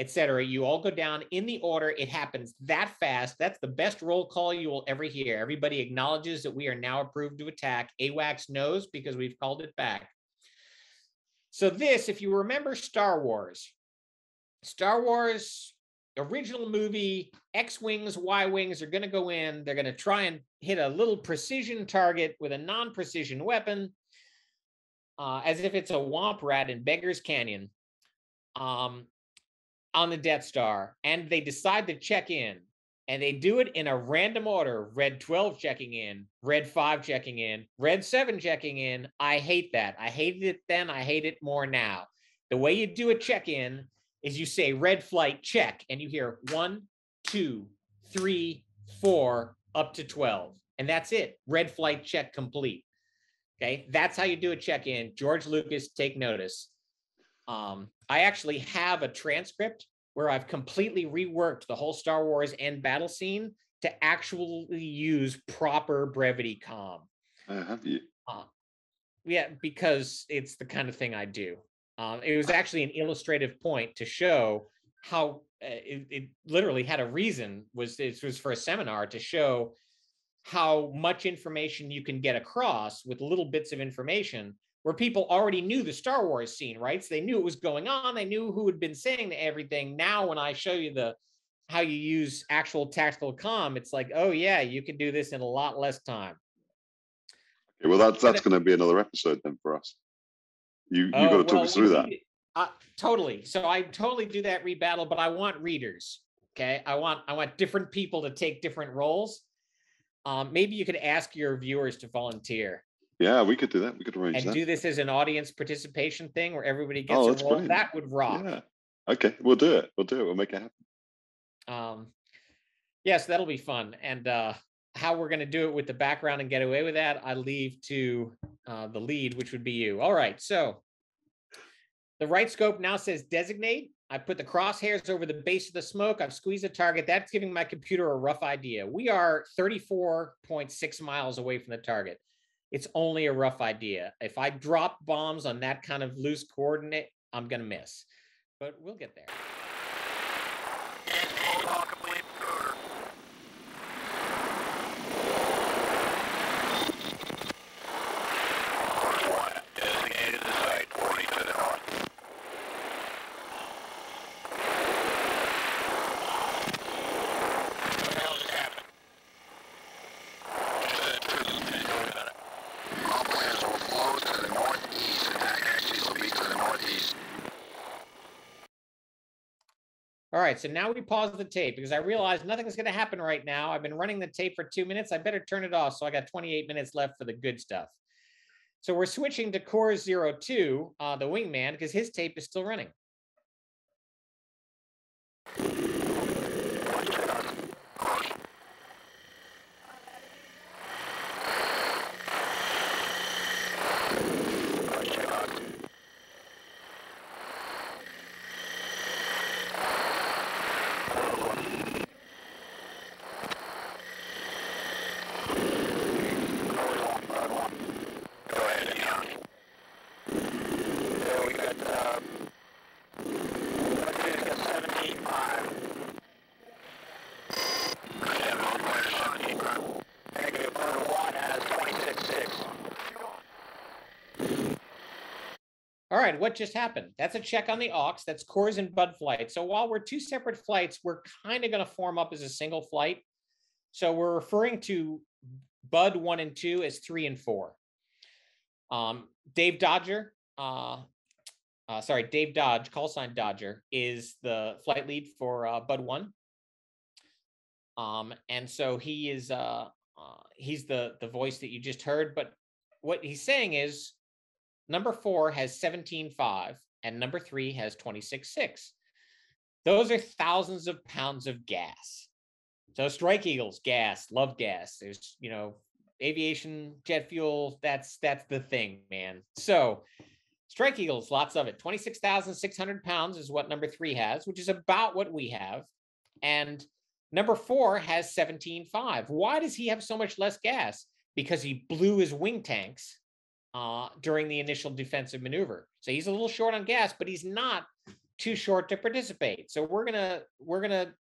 et cetera. You all go down in the order. It happens that fast. That's the best roll call you will ever hear. Everybody acknowledges that we are now approved to attack. AWACS knows because we've called it back. So this, if you remember Star Wars, Star Wars, original movie, X-Wings, Y-Wings are going to go in. They're going to try and hit a little precision target with a non-precision weapon, uh, as if it's a womp rat in Beggar's Canyon. Um, on the Death Star and they decide to check in, and they do it in a random order, red twelve checking in, red five checking in, red seven checking in, I hate that. I hated it then, I hate it more now. The way you do a check-in is you say red flight check, and you hear one, two, three, four, up to twelve. And that's it, red flight check complete. Okay, that's how you do a check-in. George Lucas, take notice. Um, I actually have a transcript where I've completely reworked the whole Star Wars end battle scene to actually use proper brevity comm. I have you. Uh, yeah, because it's the kind of thing I do. Um, it was actually an illustrative point to show how uh, it, it literally had a reason. Was this was for a seminar to show how much information you can get across with little bits of information, where people already knew the Star Wars scene, right? So they knew it was going on. They knew who had been saying everything. Now, when I show you the how you use actual tactical comm, it's like, oh yeah, you can do this in a lot less time. Okay, well, that's that's going to be another episode then for us. You you oh, got to talk well, us through that. Uh, totally. So I totally do that rebattle, but I want readers. Okay, I want I want different people to take different roles. Um, maybe you could ask your viewers to volunteer. Yeah, we could do that. We could arrange and that. And do this as an audience participation thing where everybody gets oh, a role. Brilliant. That would rock. Yeah. Okay, we'll do it. We'll do it. We'll make it happen. Um, yes, that'll be fun. And uh, how we're going to do it with the background and get away with that, I leave to uh, the lead, which would be you. All right. So the right scope now says designate. I put the crosshairs over the base of the smoke. I've squeezed the target. That's giving my computer a rough idea. We are thirty-four point six miles away from the target. It's only a rough idea. If I drop bombs on that kind of loose coordinate, I'm going to miss. But we'll get there. All right, so now we pause the tape because I realized nothing's going to happen right now. I've been running the tape for two minutes. I better turn it off. So I got twenty-eight minutes left for the good stuff. So we're switching to Corps zero two, uh, the wingman, because his tape is still running. All right, what just happened? That's a check on the AWACS. That's Corps and Bud flight. So while we're two separate flights, we're kind of going to form up as a single flight. So we're referring to Bud one and two as three and four. Um, Dave Dodger, uh, uh, sorry, Dave Dodge, call sign Dodger, is the flight lead for uh, Bud one. Um, and so he is uh, uh, he's the the voice that you just heard. But what he's saying is, number four has seventeen point five and number three has twenty-six point six. Those are thousands of pounds of gas. So Strike Eagles, gas, love gas. There's, you know, aviation, jet fuel. That's, that's the thing, man. So Strike Eagles, lots of it. twenty-six thousand six hundred pounds is what number three has, which is about what we have. And number four has seventeen point five. Why does he have so much less gas? Because he blew his wing tanks Uh, during the initial defensive maneuver. So he's a little short on gas, but he's not too short to participate. So we're gonna we're gonna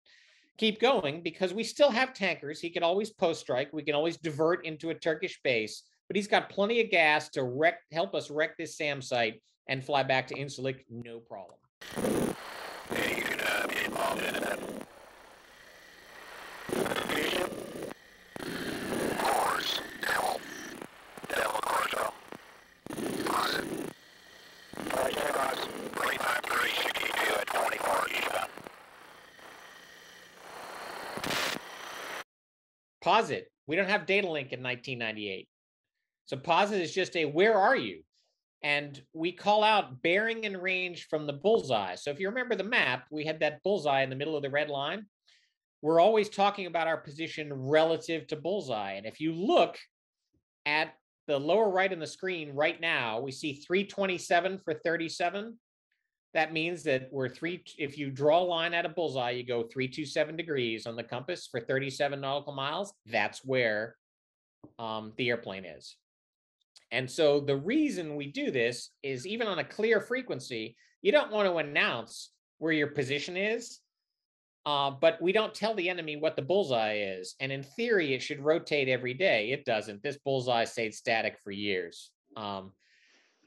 keep going because we still have tankers. He can always post-strike. We can always divert into a Turkish base, but he's got plenty of gas to wreck, help us wreck this SAM site and fly back to Incirlik, no problem. Hey, you can uh, be involved in that. Operation P two at twenty-four eastbound. Pause it. We don't have data link in nineteen ninety-eight. So pause it is just a, where are you? And we call out bearing and range from the bullseye. So if you remember the map, we had that bullseye in the middle of the red line. We're always talking about our position relative to bullseye. And if you look at the lower right on the screen right now, we see three twenty-seven for thirty-seven. That means that we're three, if you draw a line at a bullseye, you go three twenty-seven degrees on the compass for thirty-seven nautical miles. That's where um, the airplane is. And so the reason we do this is even on a clear frequency, you don't want to announce where your position is, uh, but we don't tell the enemy what the bullseye is. And in theory, it should rotate every day. It doesn't. This bullseye stayed static for years, um,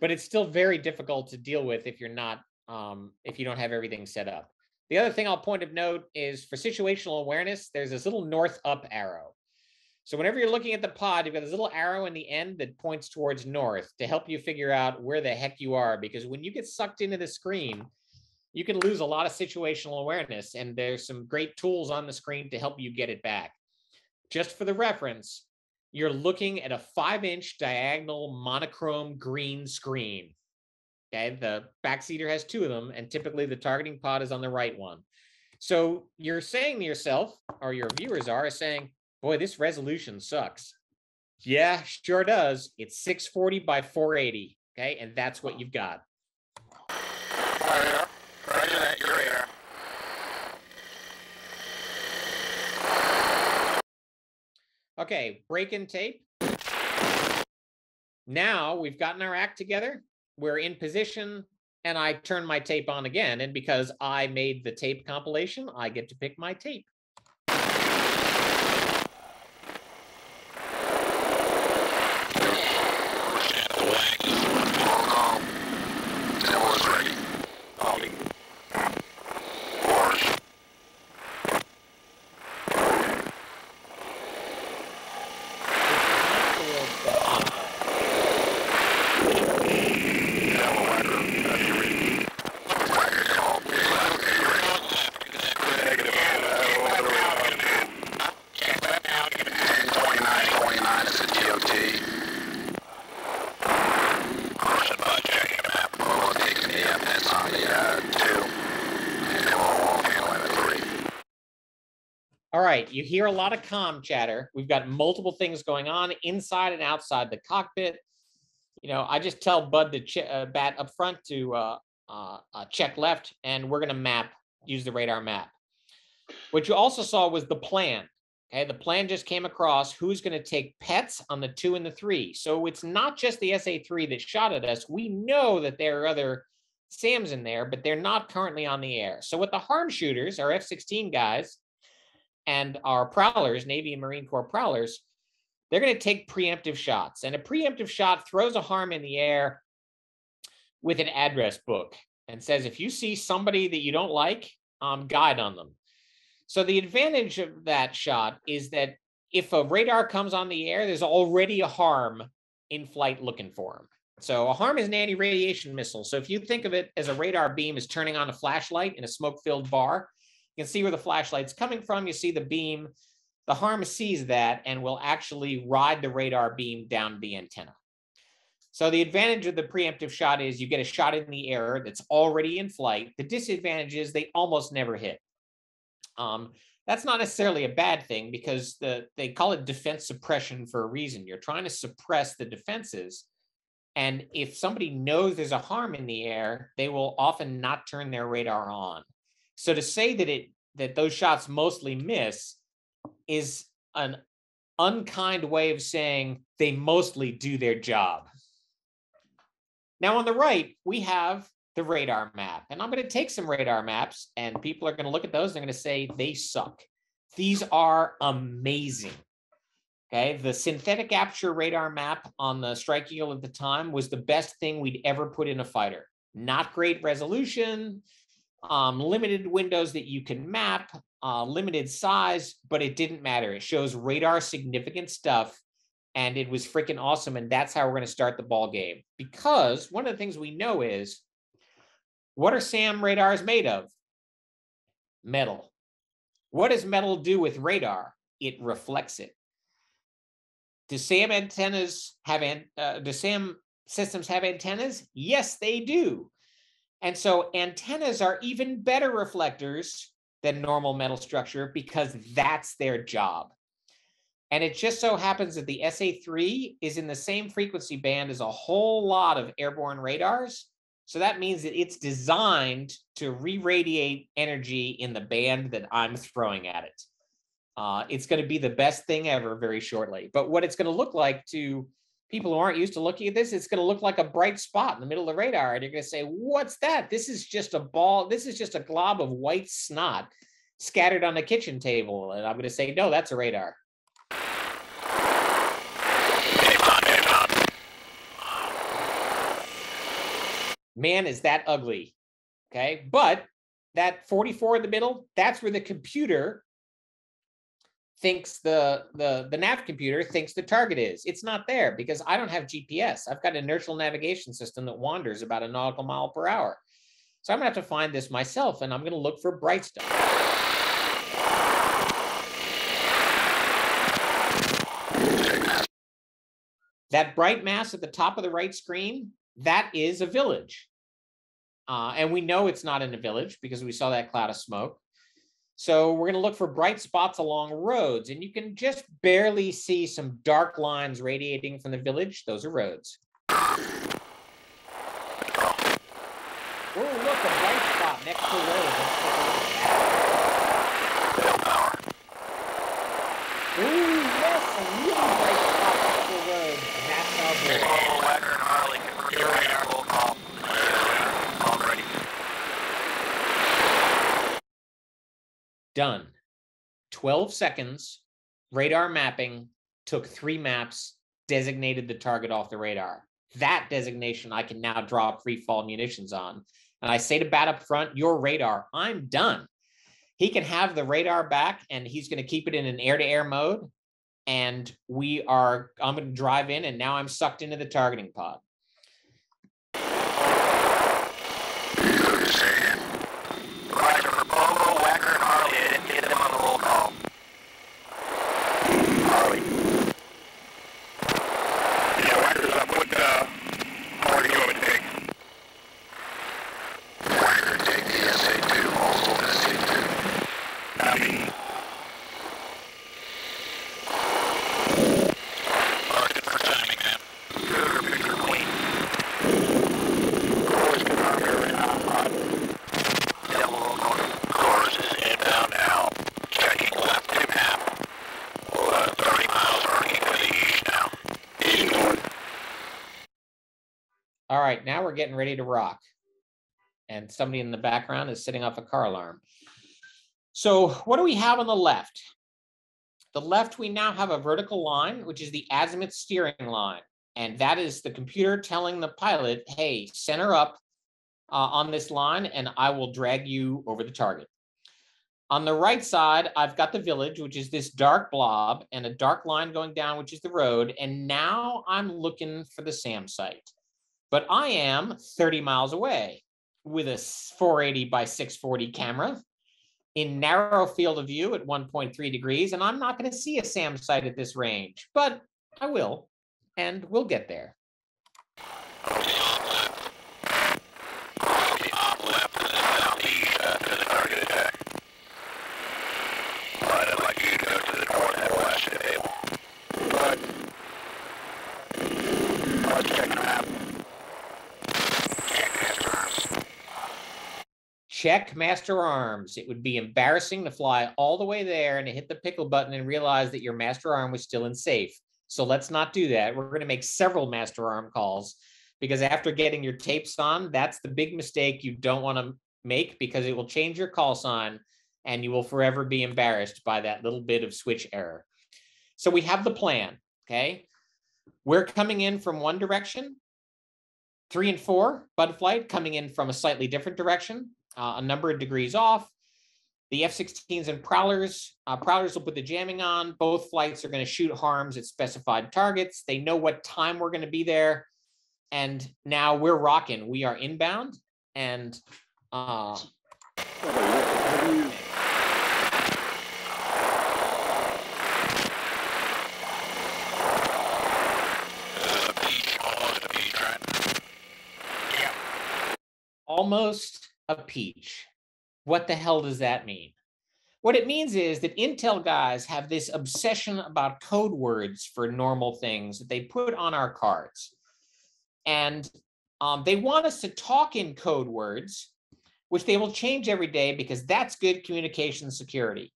but it's still very difficult to deal with if you're not Um, if you don't have everything set up. The other thing I'll point of note is for situational awareness, there's this little north up arrow. So whenever you're looking at the pod, you've got this little arrow in the end that points towards north to help you figure out where the heck you are. Because when you get sucked into the screen, you can lose a lot of situational awareness. And there's some great tools on the screen to help you get it back. Just for the reference, you're looking at a five inch diagonal monochrome green screen. Okay, the backseater has two of them, and typically the targeting pod is on the right one. So you're saying to yourself, or your viewers are saying, boy, this resolution sucks. Yeah, sure does. It's six forty by four eighty, okay? And that's what you've got. Radar. Roger that, your radar. Okay, break in tape. Now we've gotten our act together. We're in position, and I turn my tape on again. And because I made the tape compilation, I get to pick my tape. You hear a lot of comm chatter. We've got multiple things going on inside and outside the cockpit. You know, I just tell Bud to ch uh, bat up front to uh, uh, uh, check left, and we're going to map, use the radar map. What you also saw was the plan. Okay, the plan just came across who's going to take pets on the two and the three. So it's not just the S A three that shot at us. We know that there are other SAMs in there, but they're not currently on the air. So what the harm shooters, our F sixteen guys, and our Prowlers, Navy and Marine Corps Prowlers, they're going to take preemptive shots. And a preemptive shot throws a harm in the air with an address book and says, if you see somebody that you don't like, um, guide on them. So the advantage of that shot is that if a radar comes on the air, there's already a harm in flight looking for them. So a harm is an anti-radiation missile. So if you think of it as a radar beam is turning on a flashlight in a smoke-filled bar, you can see where the flashlight's coming from. You see the beam. The harm sees that and will actually ride the radar beam down the antenna. So the advantage of the preemptive shot is you get a shot in the air that's already in flight. The disadvantage is they almost never hit. Um, that's not necessarily a bad thing because the, they call it defense suppression for a reason. You're trying to suppress the defenses. And if somebody knows there's a harm in the air, they will often not turn their radar on. So to say that it that those shots mostly miss is an unkind way of saying they mostly do their job. Now on the right, we have the radar map. And I'm going to take some radar maps, and people are going to look at those and they're going to say they suck. These are amazing. Okay, the synthetic aperture radar map on the Strike Eagle at the time was the best thing we'd ever put in a fighter. Not great resolution. Um, limited windows that you can map, uh, limited size, but it didn't matter. It shows radar significant stuff, and it was freaking awesome. And that's how we're going to start the ball game. Because one of the things we know is, what are SAM radars made of? Metal. What does metal do with radar? It reflects it. Do SAM antennas have an, uh, do SAM systems have antennas? Yes, they do. And so antennas are even better reflectors than normal metal structure because that's their job. And it just so happens that the S A three is in the same frequency band as a whole lot of airborne radars. So that means that it's designed to re-radiate energy in the band that I'm throwing at it. Uh, it's going to be the best thing ever very shortly. But what it's going to look like to people who aren't used to looking at this, it's going to look like a bright spot in the middle of the radar. And you're going to say, what's that? This is just a ball. This is just a glob of white snot scattered on the kitchen table. And I'm going to say, no, that's a radar. Man, is that ugly. Okay. But that forty-four in the middle, that's where the computer thinks the, the, the nav computer thinks the target is. It's not there because I don't have G P S. I've got an inertial navigation system that wanders about a nautical mile per hour. So I'm gonna have to find this myself and I'm gonna look for bright stuff. That bright mass at the top of the right screen, that is a village. Uh, and we know it's not in a village because we saw that cloud of smoke. So we're going to look for bright spots along roads, and you can just barely see some dark lines radiating from the village. Those are roads. We'll look a bright spot next to roads. Ooh, yes, a really bright spot next to roads. That's how good. Global weather and Harley computer radar will call. Already. Done. twelve seconds, radar mapping, took three maps, designated the target off the radar. That designation I can now draw free-fall munitions on. And I say to Bat up front, your radar, I'm done. He can have the radar back and he's going to keep it in an air-to-air mode. And we are, I'm going to drive in and now I'm sucked into the targeting pod. All right, now we're getting ready to rock. And somebody in the background is setting off a car alarm. So what do we have on the left? The left, we now have a vertical line, which is the azimuth steering line. And that is the computer telling the pilot, hey, center up uh, on this line and I will drag you over the target. On the right side, I've got the village, which is this dark blob and a dark line going down, which is the road. And now I'm looking for the SAM site. But I am thirty miles away with a four eighty by six forty camera in narrow field of view at one point three degrees. And I'm not going to see a SAM site at this range, but I will, and we'll get there. Check master arms. It would be embarrassing to fly all the way there and to hit the pickle button and realize that your master arm was still in safe. So let's not do that. We're going to make several master arm calls because after getting your tapes on, that's the big mistake you don't want to make because it will change your call sign and you will forever be embarrassed by that little bit of switch error. So we have the plan, okay? We're coming in from one direction, three and four, Bud Flight coming in from a slightly different direction. Uh, a number of degrees off. The F sixteens and Prowlers, uh, Prowlers will put the jamming on. Both flights are going to shoot harms at specified targets. They know what time we're going to be there. And now we're rocking. We are inbound. And uh, almost a peach. What the hell does that mean? What it means is that Intel guys have this obsession about code words for normal things that they put on our cards. And um, they want us to talk in code words, which they will change every day because that's good communication security.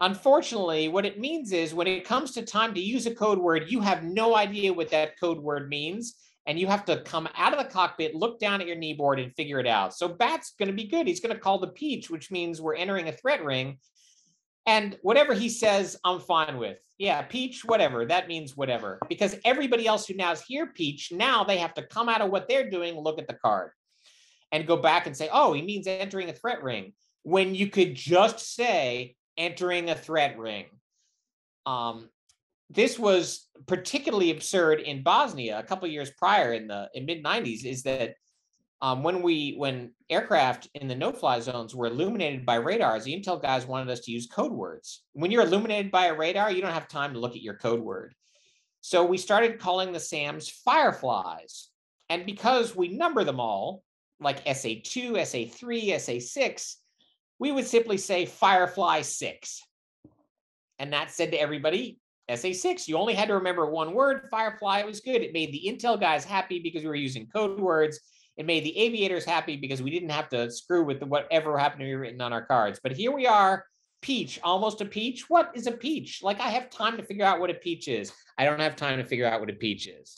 Unfortunately, what it means is when it comes to time to use a code word, you have no idea what that code word means. And you have to come out of the cockpit, look down at your kneeboard and figure it out. So Bat's going to be good. He's going to call the peach, which means we're entering a threat ring. And whatever he says, I'm fine with. Yeah, peach, whatever. That means whatever. Because everybody else who now is here, peach, now they have to come out of what they're doing, look at the card and go back and say, oh, he means entering a threat ring. When you could just say entering a threat ring. Um, this was particularly absurd in Bosnia a couple of years prior in the in mid nineties, is that um, when we when aircraft in the no-fly zones were illuminated by radars, the Intel guys wanted us to use code words. When you're illuminated by a radar, you don't have time to look at your code word. So we started calling the SAMs fireflies. And because we number them all, like S A two, S A three, S A six, we would simply say Firefly six. And that said to everybody, S A six, you only had to remember one word, Firefly. It was good. It made the Intel guys happy because we were using code words. It made the aviators happy because we didn't have to screw with the whatever happened to be written on our cards. But here we are, peach, almost a peach. What is a peach? Like, I have time to figure out what a peach is. I don't have time to figure out what a peach is.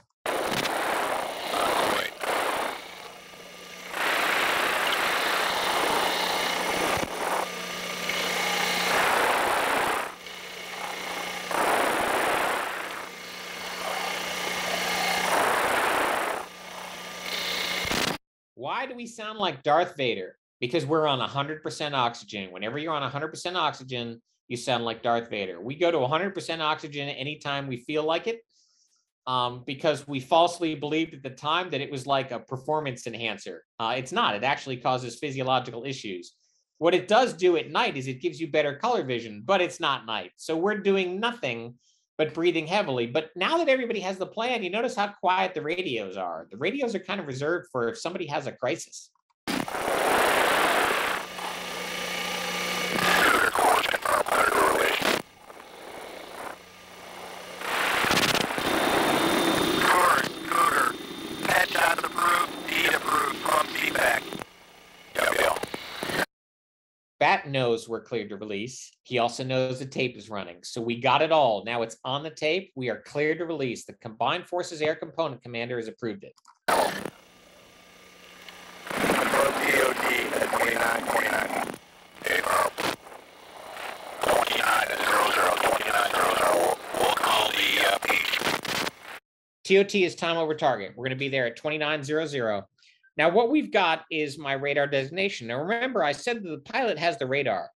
Why do we sound like Darth Vader? Because we're on one hundred percent oxygen. Whenever you're on one hundred percent oxygen, you sound like Darth Vader. We go to one hundred percent oxygen anytime we feel like it, um, because we falsely believed at the time that it was like a performance enhancer. Uh, it's not. It actually causes physiological issues. What it does do at night is it gives you better color vision, but it's not night. So we're doing nothing but breathing heavily. But now that everybody has the plan, you notice how quiet the radios are. The radios are kind of reserved for if somebody has a crisis. Knows we're cleared to release. He also knows the tape is running. So we got it all. Now it's on the tape. We are cleared to release. The Combined Forces Air Component Commander has approved it. T O T is time over target. We're going to be there at twenty-nine hundred. Now, what we've got is my radar designation. Now, remember, I said that the pilot has the radar.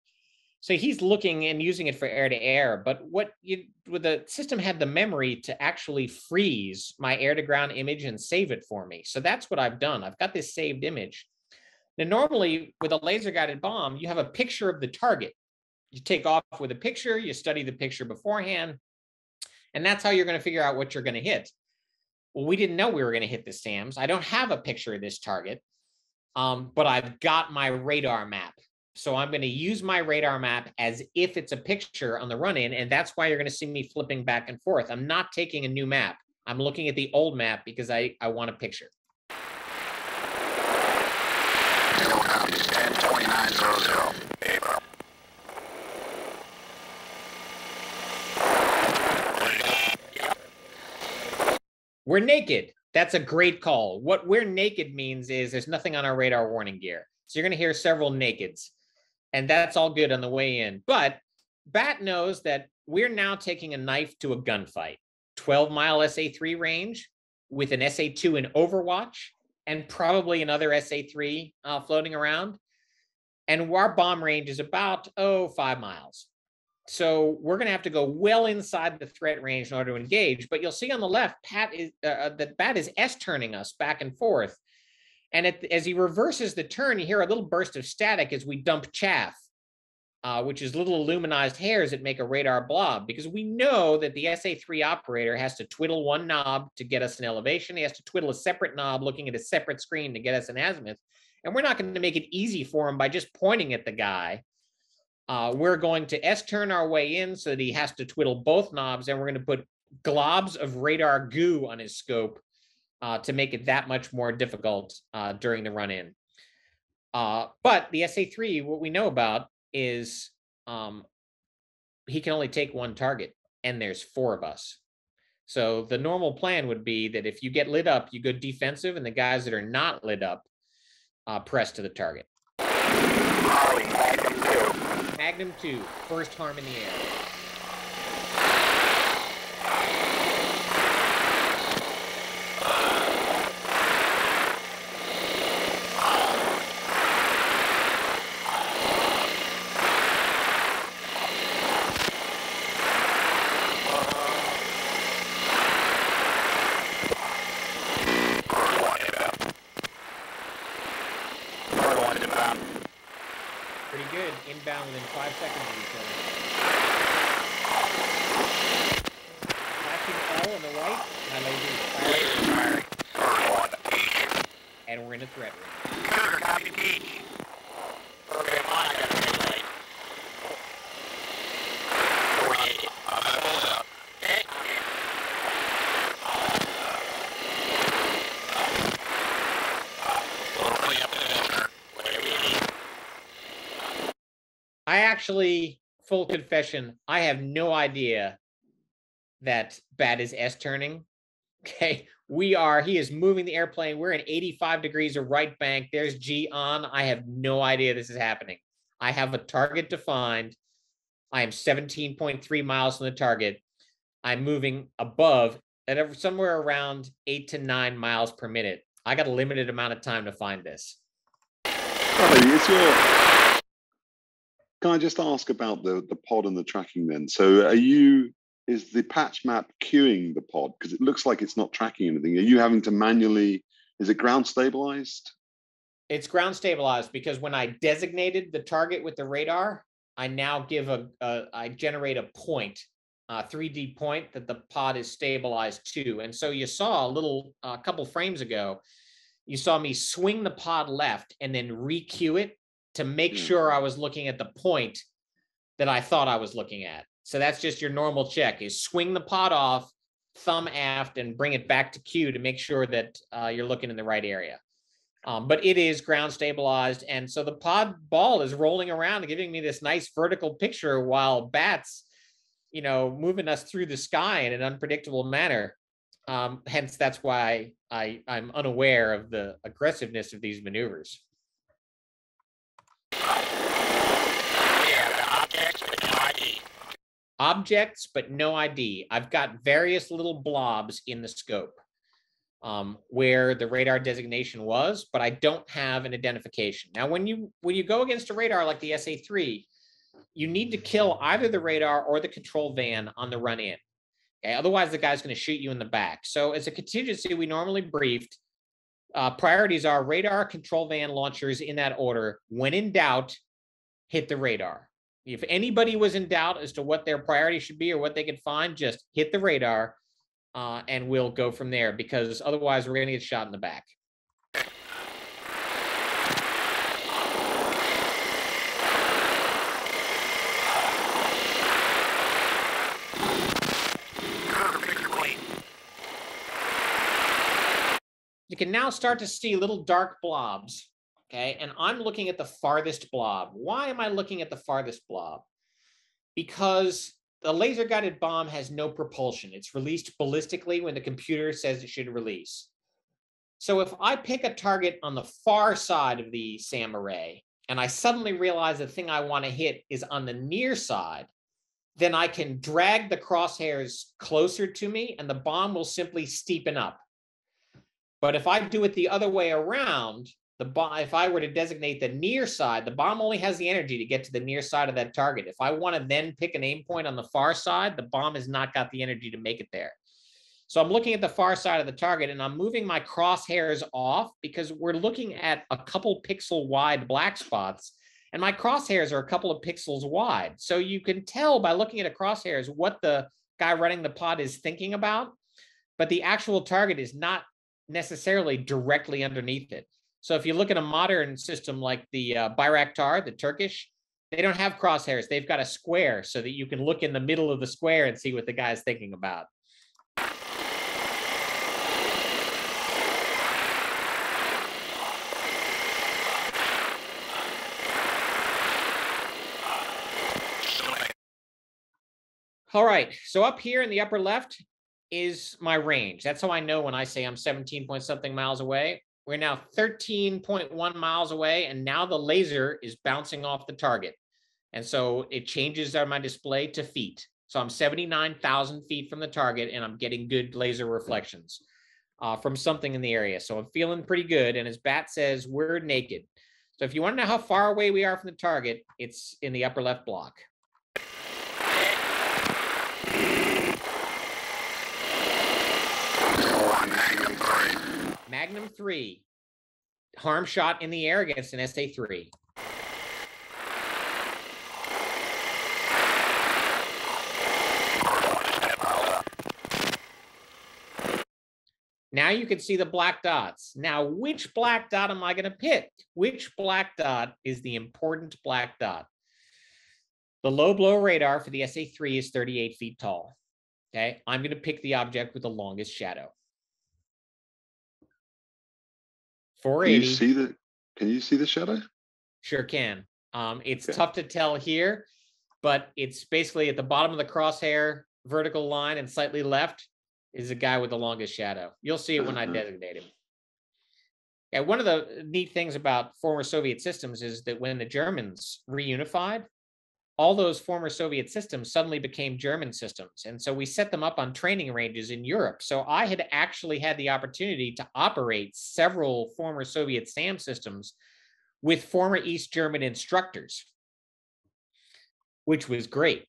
So he's looking and using it for air to air. But what you, well, the system had the memory to actually freeze my air to ground image and save it for me. So that's what I've done. I've got this saved image. Now, normally with a laser guided bomb, you have a picture of the target. You take off with a picture, you study the picture beforehand. And that's how you're going to figure out what you're going to hit. Well, we didn't know we were going to hit the SAMs. I don't have a picture of this target, um, but I've got my radar map. So I'm going to use my radar map as if it's a picture on the run-in, and that's why you're going to see me flipping back and forth. I'm not taking a new map. I'm looking at the old map because I, I want a picture. We're naked. That's a great call. What we're naked means is there's nothing on our radar warning gear. So you're going to hear several nakeds. And that's all good on the way in. But Bat knows that we're now taking a knife to a gunfight. twelve mile S A three range with an S A two in overwatch and probably another S A three uh, floating around. And our bomb range is about, oh, five miles. So we're going to have to go well inside the threat range in order to engage. But you'll see on the left, Pat is uh, that Bat is S-turning us back and forth. And it, as he reverses the turn, you hear a little burst of static as we dump chaff, uh, which is little aluminized hairs that make a radar blob. Because we know that the S A three operator has to twiddle one knob to get us an elevation. He has to twiddle a separate knob looking at a separate screen to get us an azimuth. And we're not going to make it easy for him by just pointing at the guy. Uh, we're going to S-turn our way in so that he has to twiddle both knobs, and we're going to put globs of radar goo on his scope uh, to make it that much more difficult uh, during the run-in. Uh, but the S A three, what we know about is um, he can only take one target, and there's four of us. So the normal plan would be that if you get lit up, you go defensive, and the guys that are not lit up uh, press to the target. Magnum two, first harm in the air. Pretty good. Inbound within five seconds of each other. Flashing L on the right, and I laser fire. And we're in a threat room. Sugar, copy beach. Okay, I got a red light. Right, I'm gonna hold up. I actually, full confession, I have no idea that Bat is S-turning. Okay, we are, he is moving the airplane. We're in eighty-five degrees of right bank. There's G on. I have no idea this is happening. I have a target defined. I am seventeen point three miles from the target. I'm moving above at somewhere around eight to nine miles per minute. I got a limited amount of time to find this. Oh, yes, yeah. Can I just ask about the, the pod and the tracking then? So are you, is the patch map queuing the pod? Because it looks like it's not tracking anything. Are you having to manually, is it ground stabilized? It's ground stabilized because when I designated the target with the radar, I now give a, a I generate a point, a three D point that the pod is stabilized to. And so you saw a little, a couple frames ago, you saw me swing the pod left and then re-cue it to make sure I was looking at the point that I thought I was looking at. So that's just your normal check, is swing the pod off, thumb aft, and bring it back to Q to make sure that uh, you're looking in the right area. Um, but it is ground stabilized. And so the pod ball is rolling around and giving me this nice vertical picture while Bat's, you know, moving us through the sky in an unpredictable manner. Um, hence, that's why I, I'm unaware of the aggressiveness of these maneuvers. Objects, but no I D. I've got various little blobs in the scope um, where the radar designation was, but I don't have an identification. Now, when you when you go against a radar like the S A three, you need to kill either the radar or the control van on the run-in. Okay? Otherwise, the guy's going to shoot you in the back. So as a contingency, we normally briefed. Uh, priorities are radar, control van, launchers in that order. When in doubt, hit the radar. If anybody was in doubt as to what their priority should be or what they could find, just hit the radar uh, and we'll go from there, because otherwise we're going to get shot in the back. You can now start to see little dark blobs. Okay, and I'm looking at the farthest blob. Why am I looking at the farthest blob? Because the laser-guided bomb has no propulsion. It's released ballistically when the computer says it should release. So if I pick a target on the far side of the SAM array, and I suddenly realize the thing I want to hit is on the near side, then I can drag the crosshairs closer to me, and the bomb will simply steepen up. But if I do it the other way around, The bomb, if I were to designate the near side, the bomb only has the energy to get to the near side of that target. If I want to then pick an aim point on the far side, the bomb has not got the energy to make it there. So I'm looking at the far side of the target, and I'm moving my crosshairs off because we're looking at a couple pixel wide black spots, and my crosshairs are a couple of pixels wide. So you can tell by looking at a crosshairs what the guy running the pod is thinking about, but the actual target is not necessarily directly underneath it. So if you look at a modern system like the uh, Bayraktar, the Turkish, they don't have crosshairs. They've got a square so that you can look in the middle of the square and see what the guy's thinking about. All right, so up here in the upper left is my range. That's how I know when I say I'm seventeen point something miles away. We're now thirteen point one miles away, and now the laser is bouncing off the target. And so it changes my display to feet. So I'm seventy-nine thousand feet from the target, and I'm getting good laser reflections uh, from something in the area. So I'm feeling pretty good, and as Bat says, we're naked. So if you want to know how far away we are from the target, it's in the upper left block. Magnum three, harm shot in the air against an S A three. Now you can see the black dots. Now, which black dot am I going to pick? Which black dot is the important black dot? The low blow radar for the S A three is thirty-eight feet tall. Okay, I'm going to pick the object with the longest shadow. Can you see the, can you see the shadow? Sure can. Um, it's okay. Tough to tell here, but it's basically at the bottom of the crosshair vertical line and slightly left is the guy with the longest shadow. You'll see it when uh-huh. I designate him. Yeah, one of the neat things about former Soviet systems is that when the Germans reunified, all those former Soviet systems suddenly became German systems. And so we set them up on training ranges in Europe. So I had actually had the opportunity to operate several former Soviet SAM systems with former East German instructors, which was great.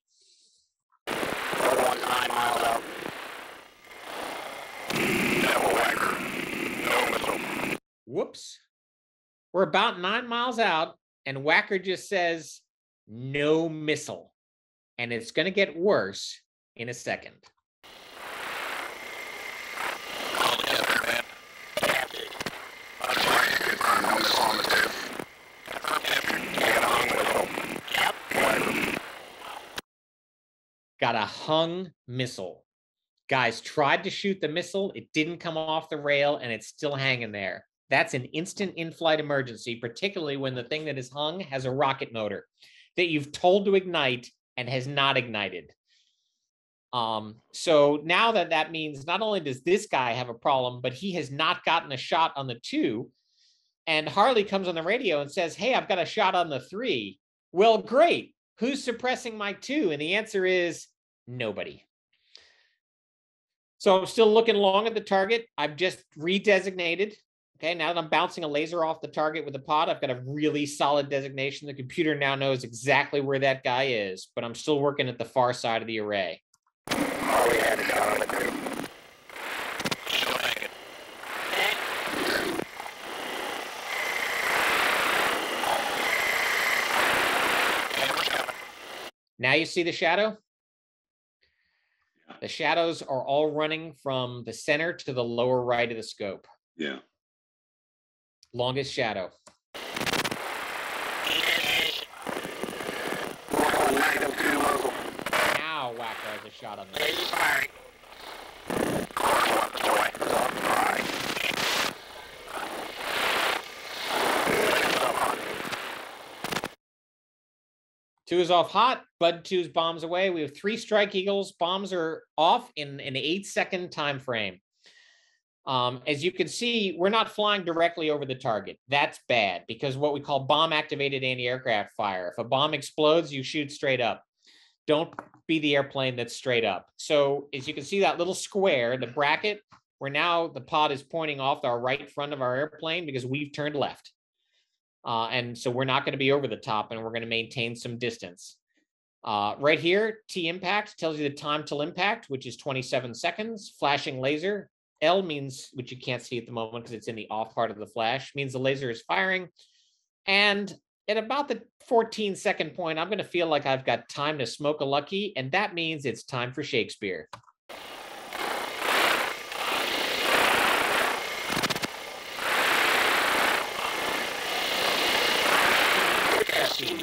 Whoops. We're about nine miles out, and Wacker just says, no missile, and it's going to get worse in a second. Got a hung missile. Guys tried to shoot the missile, it didn't come off the rail, and it's still hanging there. That's an instant in-flight emergency, particularly when the thing that is hung has a rocket motor that you've told to ignite and has not ignited. Um, so now that that means not only does this guy have a problem, but he has not gotten a shot on the two. And Harley comes on the radio and says, hey, I've got a shot on the three. Well, great. Who's suppressing my two? And the answer is nobody. So I'm still looking long at the target. I've just redesignated. Okay, now that I'm bouncing a laser off the target with a pod, I've got a really solid designation. The computer now knows exactly where that guy is, but I'm still working at the far side of the array. Oh, we had a guy on the group. Now you see the shadow? The shadows are all running from the center to the lower right of the scope. Yeah. Longest shadow. Now Wacker has a shot on this. Two is off hot. Bud two's bombs away. We have three Strike Eagles. Bombs are off in an eight-second time frame. Um, as you can see, we're not flying directly over the target. That's bad because what we call bomb-activated anti-aircraft fire. If a bomb explodes, you shoot straight up. Don't be the airplane that's straight up. So as you can see that little square, the bracket, where now the pod is pointing off our right front of our airplane because we've turned left. Uh, and so we're not going to be over the top and we're going to maintain some distance. Uh, right here, T-impact tells you the time till impact, which is twenty-seven seconds, flashing laser. L means, which you can't see at the moment because it's in the off part of the flash, means the laser is firing. And at about the fourteen second point, I'm going to feel like I've got time to smoke a lucky, and that means it's time for Shakespeare.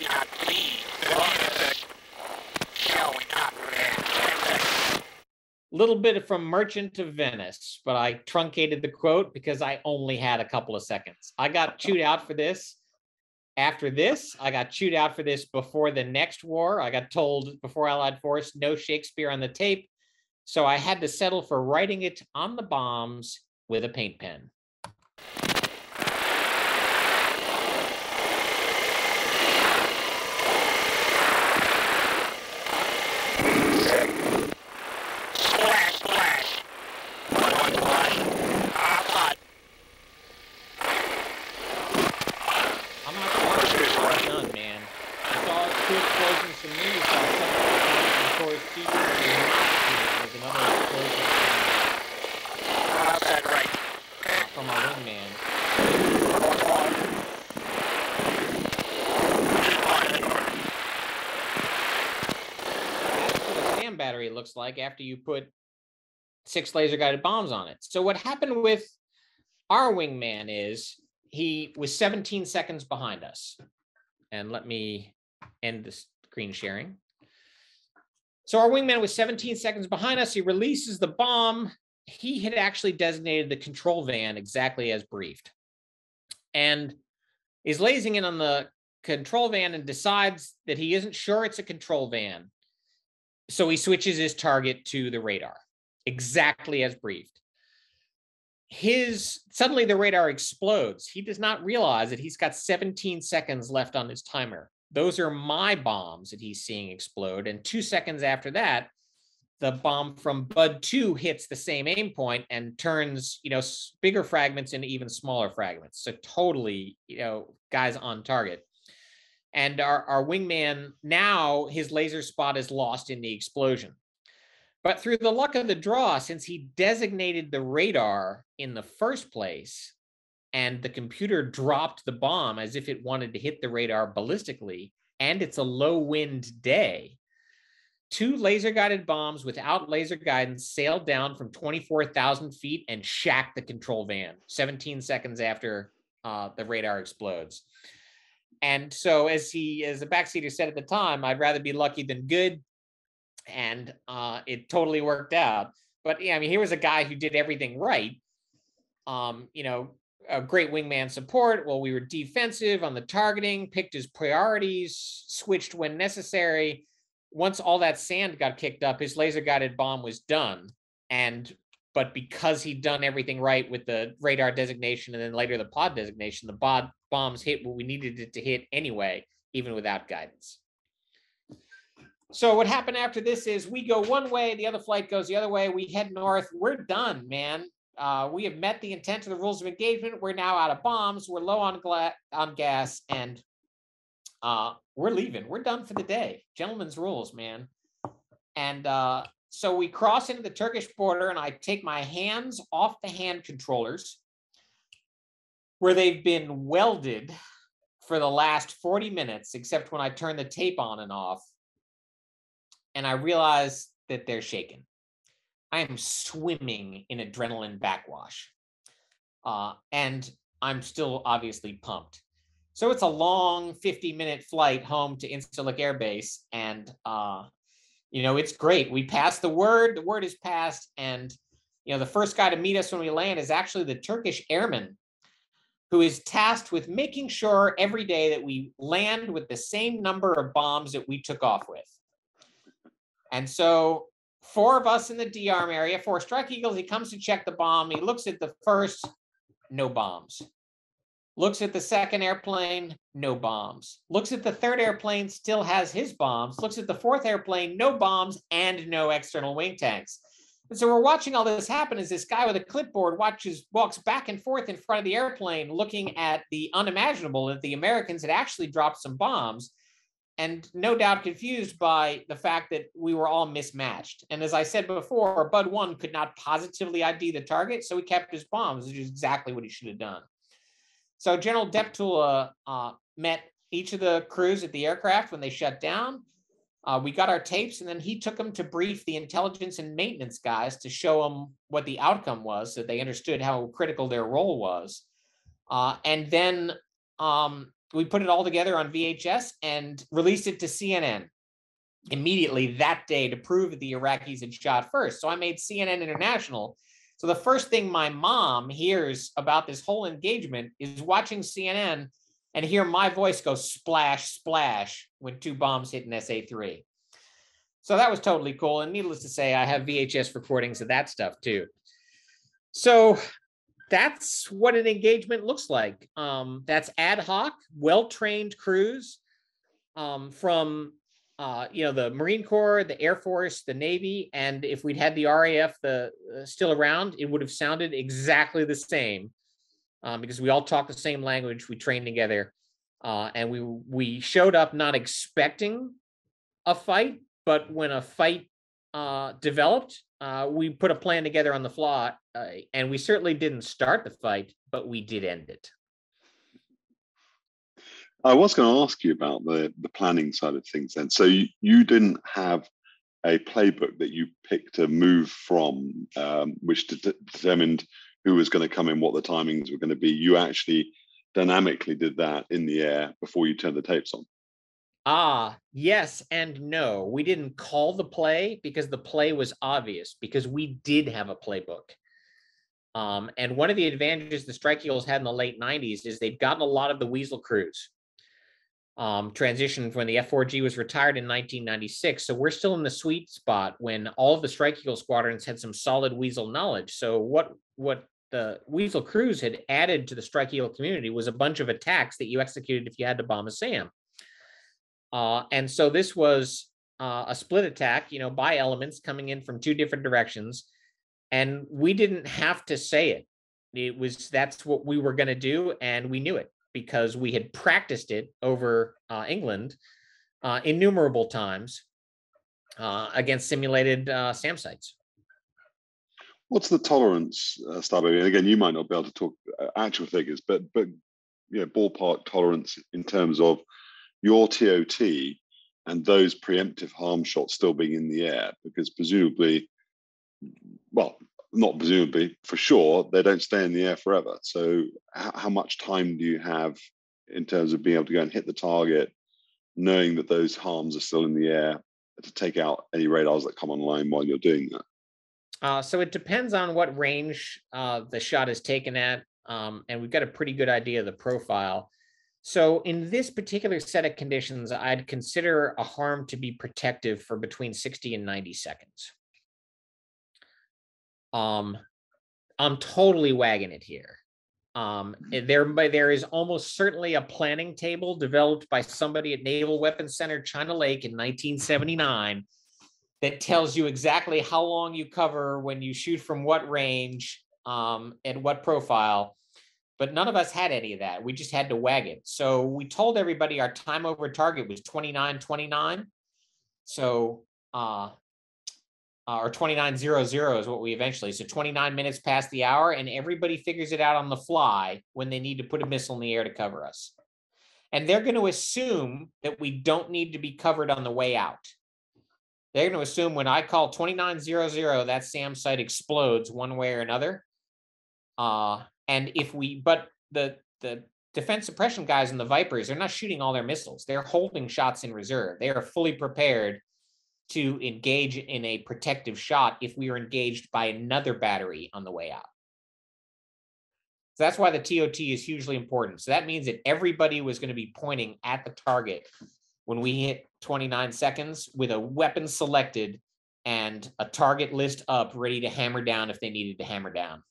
not leave long as the showing operation. Little bit from Merchant of Venice, but I truncated the quote because I only had a couple of seconds. I got chewed out for this. After this, I got chewed out for this before the next war. I got told before Allied Force, no Shakespeare on the tape. So I had to settle for writing it on the bombs with a paint pen. Looks like after you put six laser guided bombs on it. So what happened with our wingman is he was seventeen seconds behind us. And let me end the screen sharing. So our wingman was seventeen seconds behind us. He releases the bomb. He had actually designated the control van exactly as briefed and is lazing in on the control van and decides that he isn't sure it's a control van. So he switches his target to the radar, exactly as briefed. His suddenly the radar explodes. He does not realize that he's got seventeen seconds left on his timer. Those are my bombs that he's seeing explode. And two seconds after that, the bomb from Bud two hits the same aim point and turns, you know, bigger fragments into even smaller fragments. So totally, you know, guys on target. And our, our wingman, now his laser spot is lost in the explosion. But through the luck of the draw, since he designated the radar in the first place and the computer dropped the bomb as if it wanted to hit the radar ballistically, and it's a low wind day, two laser guided bombs without laser guidance sailed down from twenty-four thousand feet and shacked the control van seventeen seconds after uh, the radar explodes. And so as he, as the backseater said at the time, I'd rather be lucky than good. And uh, it totally worked out. But yeah, I mean, here was a guy who did everything right. Um, you know, a great wingman support. Well, we were defensive on the targeting, picked his priorities, switched when necessary. Once all that sand got kicked up, his laser guided bomb was done. And, but because he'd done everything right with the radar designation and then later the pod designation, the bod bombs hit what we needed it to hit anyway, even without guidance. So what happened after this is we go one way, the other flight goes the other way, we head north, we're done, man. Uh, we have met the intent of the rules of engagement, we're now out of bombs, we're low on, on gas, and uh, we're leaving, we're done for the day. Gentlemen's rules, man. And uh, so we cross into the Turkish border and I take my hands off the hand controllers where they've been welded for the last forty minutes, except when I turn the tape on and off, and I realize that they're shaken. I am swimming in adrenaline backwash, uh, and I'm still obviously pumped. So it's a long fifty minute flight home to Incirlik Air Base, and uh, you know, it's great. We pass the word, the word is passed, and you know, the first guy to meet us when we land is actually the Turkish airman, who is tasked with making sure every day that we land with the same number of bombs that we took off with. And so four of us in the D A R M area, four Strike Eagles, he comes to check the bomb. He looks at the first, no bombs. Looks at the second airplane, no bombs. Looks at the third airplane, still has his bombs. Looks at the fourth airplane, no bombs and no external wing tanks. And so we're watching all this happen as this guy with a clipboard watches, walks back and forth in front of the airplane, looking at the unimaginable, that the Americans had actually dropped some bombs, and no doubt confused by the fact that we were all mismatched. And as I said before, Bud one could not positively I D the target, so he kept his bombs, which is exactly what he should have done. So General Deptula uh, met each of the crews at the aircraft when they shut down. Uh, we got our tapes, and then he took them to brief the intelligence and maintenance guys to show them what the outcome was, so they understood how critical their role was. Uh, and then um, we put it all together on V H S and released it to C N N immediately that day to prove that the Iraqis had shot first. So I made C N N International. So the first thing my mom hears about this whole engagement is watching C N N and hear my voice go splash, splash when two bombs hit an S A three. So that was totally cool. And needless to say, I have V H S recordings of that stuff too. So that's what an engagement looks like. Um, that's ad hoc, well-trained crews um, from uh, you know, the Marine Corps, the Air Force, the Navy. And if we'd had the R A F the, uh, still around, it would have sounded exactly the same um, because we all talked the same language. We trained together uh, and we, we showed up not expecting a fight, but when a fight uh, developed, uh, we put a plan together on the fly, uh, and we certainly didn't start the fight, but we did end it. I was going to ask you about the, the planning side of things then. So you, you didn't have a playbook that you picked a move from, um, which de- determined who was going to come in, what the timings were going to be. You actually dynamically did that in the air before you turned the tapes on. Ah, yes and no. We didn't call the play because the play was obvious because we did have a playbook. Um, and one of the advantages the Strike Eagles had in the late nineties is they'd gotten a lot of the Weasel crews um, transitioned when the F four G was retired in nineteen ninety-six. So we're still in the sweet spot when all of the Strike Eagle squadrons had some solid Weasel knowledge. So what, what the Weasel crews had added to the Strike Eagle community was a bunch of attacks that you executed if you had to bomb a SAM. Uh, and so this was uh, a split attack, you know, by elements coming in from two different directions. And we didn't have to say it. It was, that's what we were going to do. And we knew it because we had practiced it over uh, England uh, innumerable times uh, against simulated uh, SAM sites. What's the tolerance, uh, Starbaby? And again, you might not be able to talk actual figures, but, but you know, ballpark tolerance in terms of your T O T and those preemptive harm shots still being in the air, because presumably, well, not presumably, for sure, they don't stay in the air forever. So how, how much time do you have in terms of being able to go and hit the target, knowing that those harms are still in the air to take out any radars that come online while you're doing that? Uh, so it depends on what range uh, the shot is taken at, um, and we've got a pretty good idea of the profile. So in this particular set of conditions, I'd consider a harm to be protective for between sixty and ninety seconds. Um, I'm totally wagging it here. Um, there, there is almost certainly a planning table developed by somebody at Naval Weapons Center, China Lake in nineteen seventy-nine that tells you exactly how long you cover when you shoot from what range um, and what profile. But none of us had any of that. We just had to wag it. So we told everybody our time over target was twenty-nine twenty-nine. So, uh, uh, or twenty-nine hundred is what we eventually, so twenty-nine minutes past the hour, and everybody figures it out on the fly when they need to put a missile in the air to cover us. And they're going to assume that we don't need to be covered on the way out. They're going to assume when I call twenty-nine hundred, that SAM site explodes one way or another. Uh, And if we, but the the defense suppression guys and the Vipers, they're not shooting all their missiles. They're holding shots in reserve. They are fully prepared to engage in a protective shot if we are engaged by another battery on the way out. So that's why the T O T is hugely important. So that means that everybody was going to be pointing at the target when we hit twenty-nine seconds with a weapon selected and a target list up ready to hammer down if they needed to hammer down.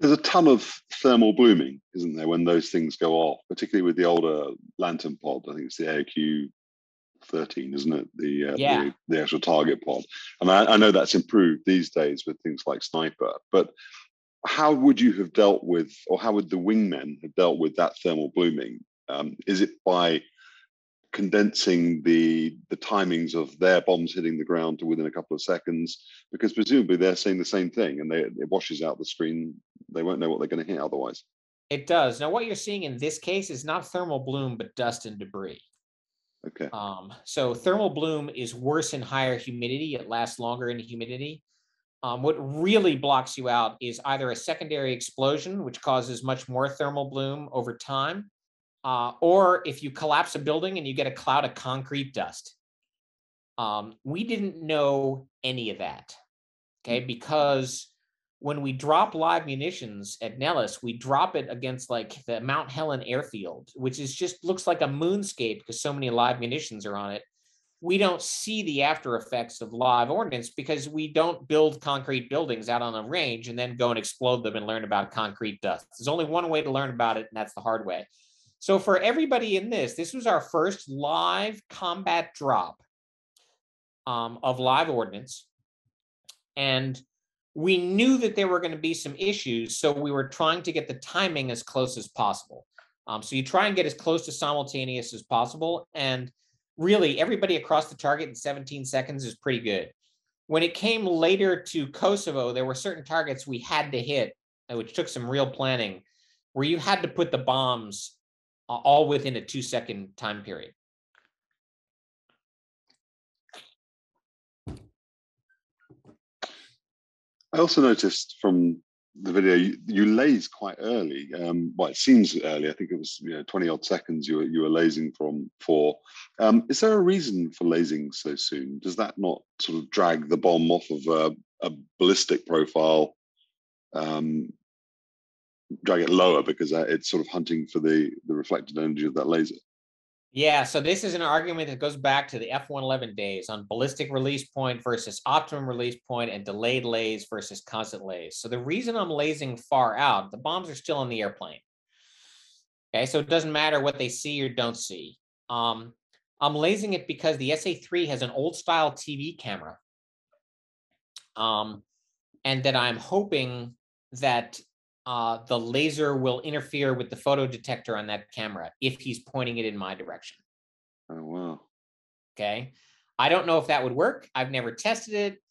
There's a ton of thermal blooming, isn't there, when those things go off, particularly with the older Lantern pod. I think it's the A Q thirteen, isn't it? The, uh, yeah. the the actual target pod. And I, I know that's improved these days with things like Sniper, but how would you have dealt with, or how would the wingmen have dealt with that thermal blooming? Um, is it by condensing the the timings of their bombs hitting the ground to within a couple of seconds, because presumably they're seeing the same thing and they, it washes out the screen. They won't know what they're going to hit otherwise. It does. Now, what you're seeing in this case is not thermal bloom, but dust and debris. Okay. Um, so thermal bloom is worse in higher humidity. It lasts longer in humidity. Um, what really blocks you out is either a secondary explosion, which causes much more thermal bloom over time, uh, or if you collapse a building and you get a cloud of concrete dust. Um, we didn't know any of that, okay? Because when we drop live munitions at Nellis, we drop it against like the Mount Helen airfield, which is just looks like a moonscape because so many live munitions are on it. We don't see the after effects of live ordnance because we don't build concrete buildings out on the range and then go and explode them and learn about concrete dust. There's only one way to learn about it, and that's the hard way. So for everybody in this, this was our first live combat drop um, of live ordnance. And we knew that there were going to be some issues, so we were trying to get the timing as close as possible. Um, so you try and get as close to simultaneous as possible, and really, everybody across the target in seventeen seconds is pretty good. When it came later to Kosovo, there were certain targets we had to hit, which took some real planning, where you had to put the bombs uh, all within a two-second time period. I also noticed from the video, you, you laze quite early. Um, well, it seems early. I think it was, you know, twenty odd seconds you were, you were lazing from for. Um, is there a reason for lazing so soon? Does that not sort of drag the bomb off of a, a ballistic profile, um, drag it lower because it's sort of hunting for the, the reflected energy of that laser? Yeah, so this is an argument that goes back to the F one eleven days on ballistic release point versus optimum release point and delayed lays versus constant lays. So the reason I'm lazing far out, the bombs are still in the airplane. Okay, so it doesn't matter what they see or don't see. Um, I'm lazing it because the S A three has an old style T V camera. Um, and that I'm hoping that Uh, the laser will interfere with the photo detector on that camera if he's pointing it in my direction. Oh, wow. Okay. I don't know if that would work. I've never tested it.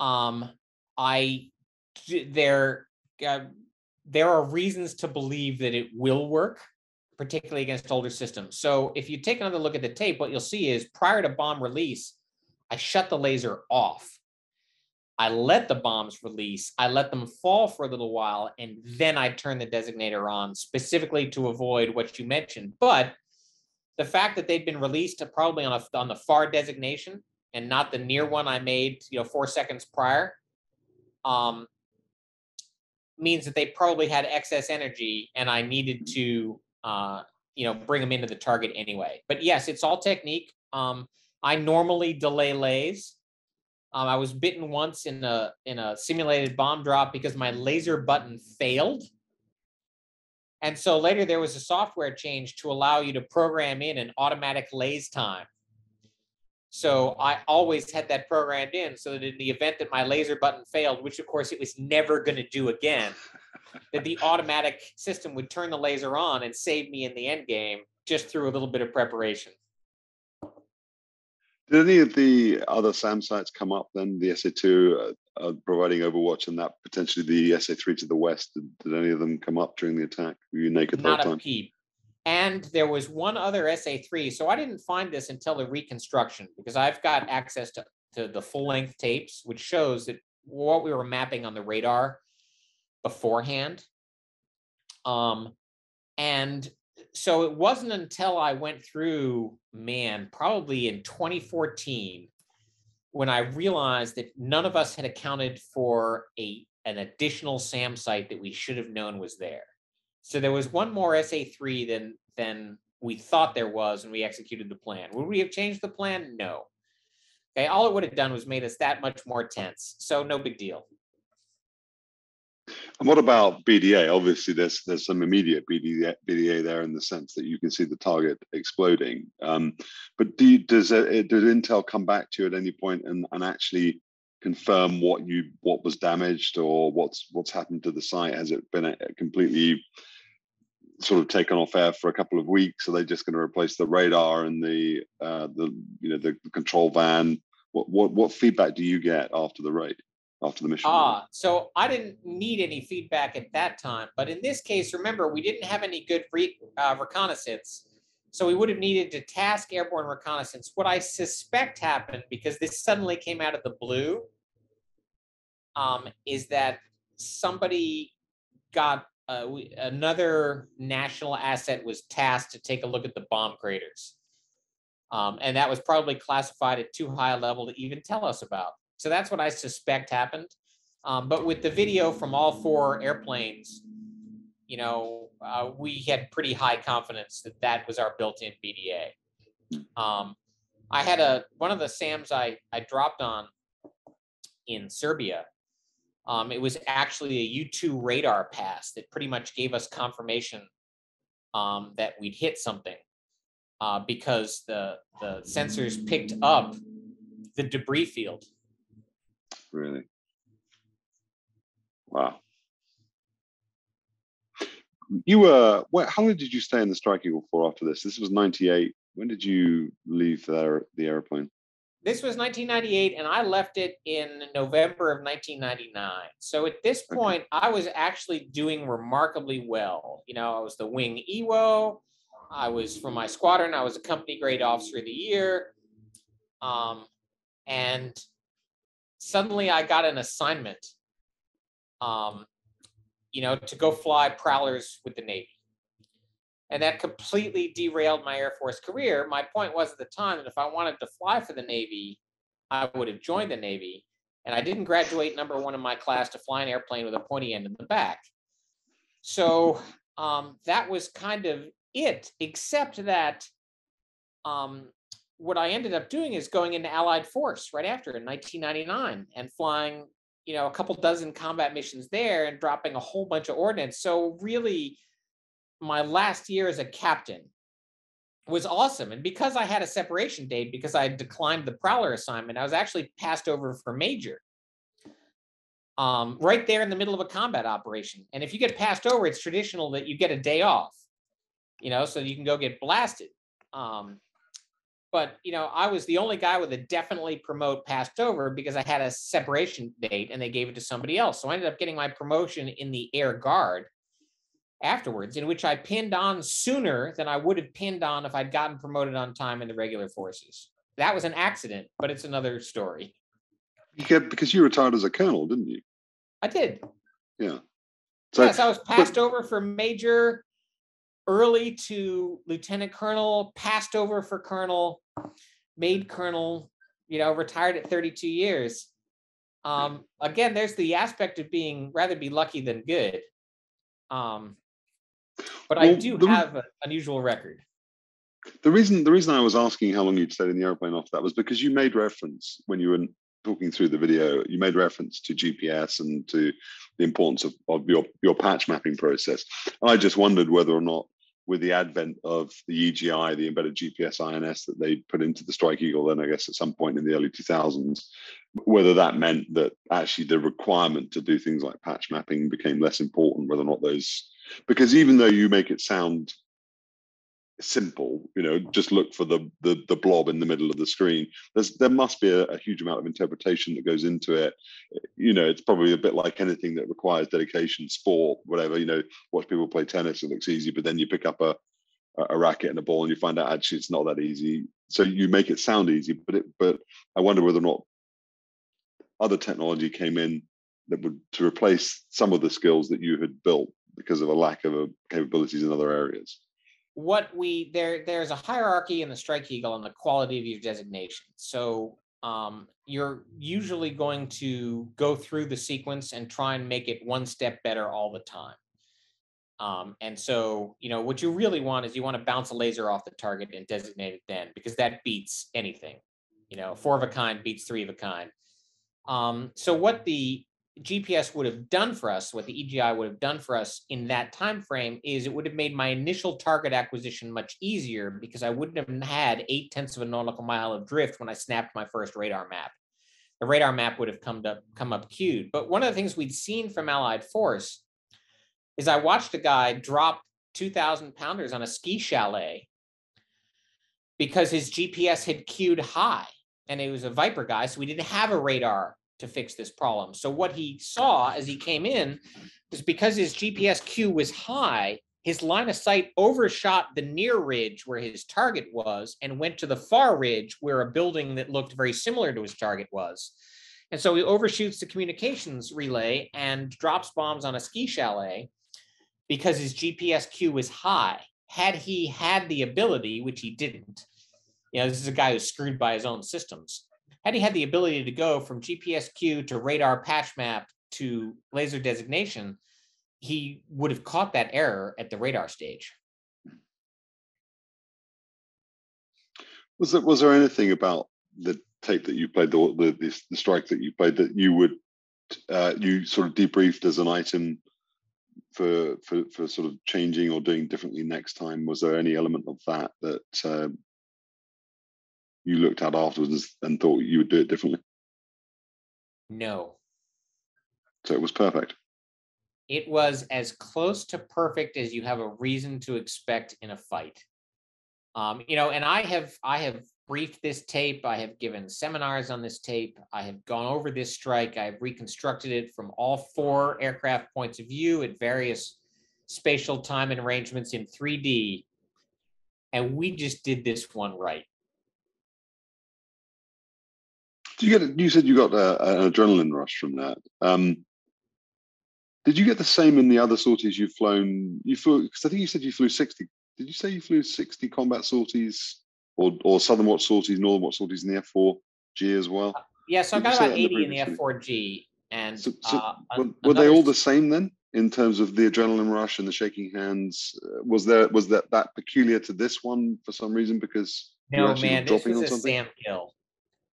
Um, I, there, uh, there are reasons to believe that it will work, particularly against older systems. So if you take another look at the tape, what you'll see is prior to bomb release, I shut the laser off. I let the bombs release, I let them fall for a little while, and then I turn the designator on specifically to avoid what you mentioned. But the fact that they'd been released probably on, a, on the far designation and not the near one I made, you know, four seconds prior, um, means that they probably had excess energy and I needed to, uh, you know, bring them into the target anyway. But yes, it's all technique. Um, I normally delay lays. Um, I was bitten once in a in a simulated bomb drop because my laser button failed. And so later there was a software change to allow you to program in an automatic laze time. So I always had that programmed in so that in the event that my laser button failed, which of course it was never going to do again, that the automatic system would turn the laser on and save me in the end game just through a little bit of preparation. Did any of the other SAM sites come up then? The S A two uh, uh, providing overwatch and that potentially the S A three to the west. Did, did any of them come up during the attack? Were you naked the whole time? Not a peep. And there was one other S A three. So I didn't find this until the reconstruction because I've got access to, to the full length tapes, which shows that what we were mapping on the radar beforehand. Um, and so it wasn't until I went through, man, probably in twenty fourteen, when I realized that none of us had accounted for a, an additional SAM site that we should have known was there. So there was one more S A three than, than we thought there was, and we executed the plan. Would we have changed the plan? No. Okay, all it would have done was made us that much more tense. So no big deal. And what about B D A? Obviously, there's there's some immediate B D A, B D A there in the sense that you can see the target exploding. Um, but do you, does it, did Intel come back to you at any point and, and actually confirm what you what was damaged or what's what's happened to the site? Has it been a, a completely sort of taken off air for a couple of weeks? Are they just going to replace the radar and the uh, the you know the control van? What what what feedback do you get after the raid? After the mission. Ah, so I didn't need any feedback at that time. But in this case, remember, we didn't have any good re uh, reconnaissance. So we would have needed to task airborne reconnaissance. What I suspect happened, because this suddenly came out of the blue, um, is that somebody got uh, we, another national asset was tasked to take a look at the bomb craters. Um, and that was probably classified at too high a level to even tell us about. So that's what I suspect happened. Um, but with the video from all four airplanes, you know, uh, we had pretty high confidence that that was our built-in B D A. Um, I had a one of the SAMs I, I dropped on in Serbia. Um, it was actually a U two radar pass that pretty much gave us confirmation um, that we'd hit something uh, because the, the sensors picked up the debris field. Really? Wow. You were, what, how long did you stay in the Strike Eagle for after this? This was ninety-eight. When did you leave the, the airplane? This was nineteen ninety-eight, and I left it in November of nineteen ninety-nine. So at this point, okay. I was actually doing remarkably well. You know, I was the wing E W O. I was from my squadron. I was a company grade officer of the year. Um, and suddenly I got an assignment, um, you know, to go fly Prowlers with the Navy. And that completely derailed my Air Force career. My point was at the time that if I wanted to fly for the Navy, I would have joined the Navy. And I didn't graduate number one in my class to fly an airplane with a pointy end in the back. So um, that was kind of it, except that um, what I ended up doing is going into Allied Force right after in nineteen ninety-nine and flying, you know, a couple dozen combat missions there and dropping a whole bunch of ordnance. So really, my last year as a captain was awesome. And because I had a separation date, because I declined the Prowler assignment, I was actually passed over for major um, right there in the middle of a combat operation. And if you get passed over, it's traditional that you get a day off, you know, so you can go get blasted. Um, but, you know, I was the only guy with a definitely promote passed over because I had a separation date and they gave it to somebody else. So I ended up getting my promotion in the Air Guard afterwards, in which I pinned on sooner than I would have pinned on if I'd gotten promoted on time in the regular forces. That was an accident, but it's another story. You kept, because you retired as a colonel, didn't you? I did. Yeah. So, yes, I was passed but, over for major, early to lieutenant colonel, passed over for colonel, made colonel, you know, retired at thirty-two years. Um, again, there's the aspect of being rather be lucky than good. Um, But well, I do the, have an unusual record. The reason the reason I was asking how long you'd stayed in the airplane after that was because you made reference when you were talking through the video, you made reference to G P S and to the importance of, of your, your patch mapping process. And I just wondered whether or not with the advent of the E G I, the embedded G P S I N S that they put into the Strike Eagle, then I guess at some point in the early two thousands, whether that meant that actually the requirement to do things like patch mapping became less important, whether or not those, because even though you make it sound simple, you know, just look for the the, the blob in the middle of the screen, there's, there must be a, a huge amount of interpretation that goes into it. You know, it's probably a bit like anything that requires dedication, sport, whatever. You know, watch people play tennis, it looks easy, but then you pick up a a racket and a ball and you find out actually it's not that easy. So you make it sound easy, but it but I wonder whether or not other technology came in that would to replace some of the skills that you had built because of a lack of a capabilities in other areas. What we there there's a hierarchy in the Strike Eagle and the quality of your designation. So um, you're usually going to go through the sequence and try and make it one step better all the time. Um, and so, you know, what you really want is you want to bounce a laser off the target and designate it then, because that beats anything. You know, four of a kind beats three of a kind. Um, so what the G P S would have done for us, what the E G I would have done for us in that time frame, is it would have made my initial target acquisition much easier because I wouldn't have had eight tenths of a nautical mile of drift when I snapped my first radar map. The radar map would have come up come up cued. But one of the things we'd seen from Allied Force is I watched a guy drop two thousand pounders on a ski chalet because his G P S had cued high, and it was a Viper guy, so we didn't have a radar to fix this problem. So what he saw as he came in was because his G P S Q was high, his line of sight overshot the near ridge where his target was and went to the far ridge where a building that looked very similar to his target was. And so he overshoots the communications relay and drops bombs on a ski chalet because his G P S Q was high. Had he had the ability, which he didn't, you know, this is a guy who's screwed by his own systems. Had he had the ability to go from G P S Q to radar patch map to laser designation, he would have caught that error at the radar stage. Was there, was there anything about the tape that you played, the, the, the strike that you played, that you would, uh, you sort of debriefed as an item for, for, for sort of changing or doing differently next time? Was there any element of that that uh, you looked at afterwards and thought you would do it differently? No. So it was perfect. It was as close to perfect as you have a reason to expect in a fight. Um, you know, and I have, I have briefed this tape. I have given seminars on this tape. I have gone over this strike. I've reconstructed it from all four aircraft points of view at various spatial time and arrangements in three D. And we just did this one right. Do you get, you said you got a, an adrenaline rush from that. Um, did you get the same in the other sorties you've flown? You flew, because I think you said you flew sixty. Did you say you flew sixty combat sorties or, or Southern Watch sorties, Northern Watch sorties in the F four G as well? Uh, yeah, so I got about eighty in the F four G. And so, so uh, were, were they all the same then in terms of the adrenaline rush and the shaking hands? Uh, was there was that, that peculiar to this one for some reason? Because no, man, this was a Sam kill.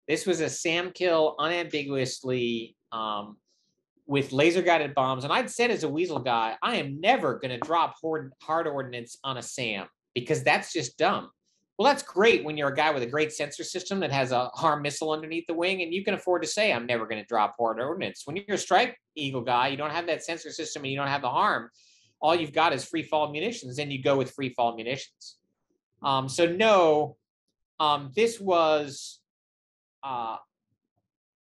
This was a SAM kill unambiguously um, with laser guided bombs. And I'd said as a weasel guy, I am never going to drop hard ordnance on a SAM because that's just dumb. Well, that's great when you're a guy with a great sensor system that has a HARM missile underneath the wing and you can afford to say, I'm never going to drop hard ordnance. When you're a Strike Eagle guy, you don't have that sensor system and you don't have the HARM. All you've got is free fall munitions and you go with free fall munitions. Um, so no, um, this was... Uh,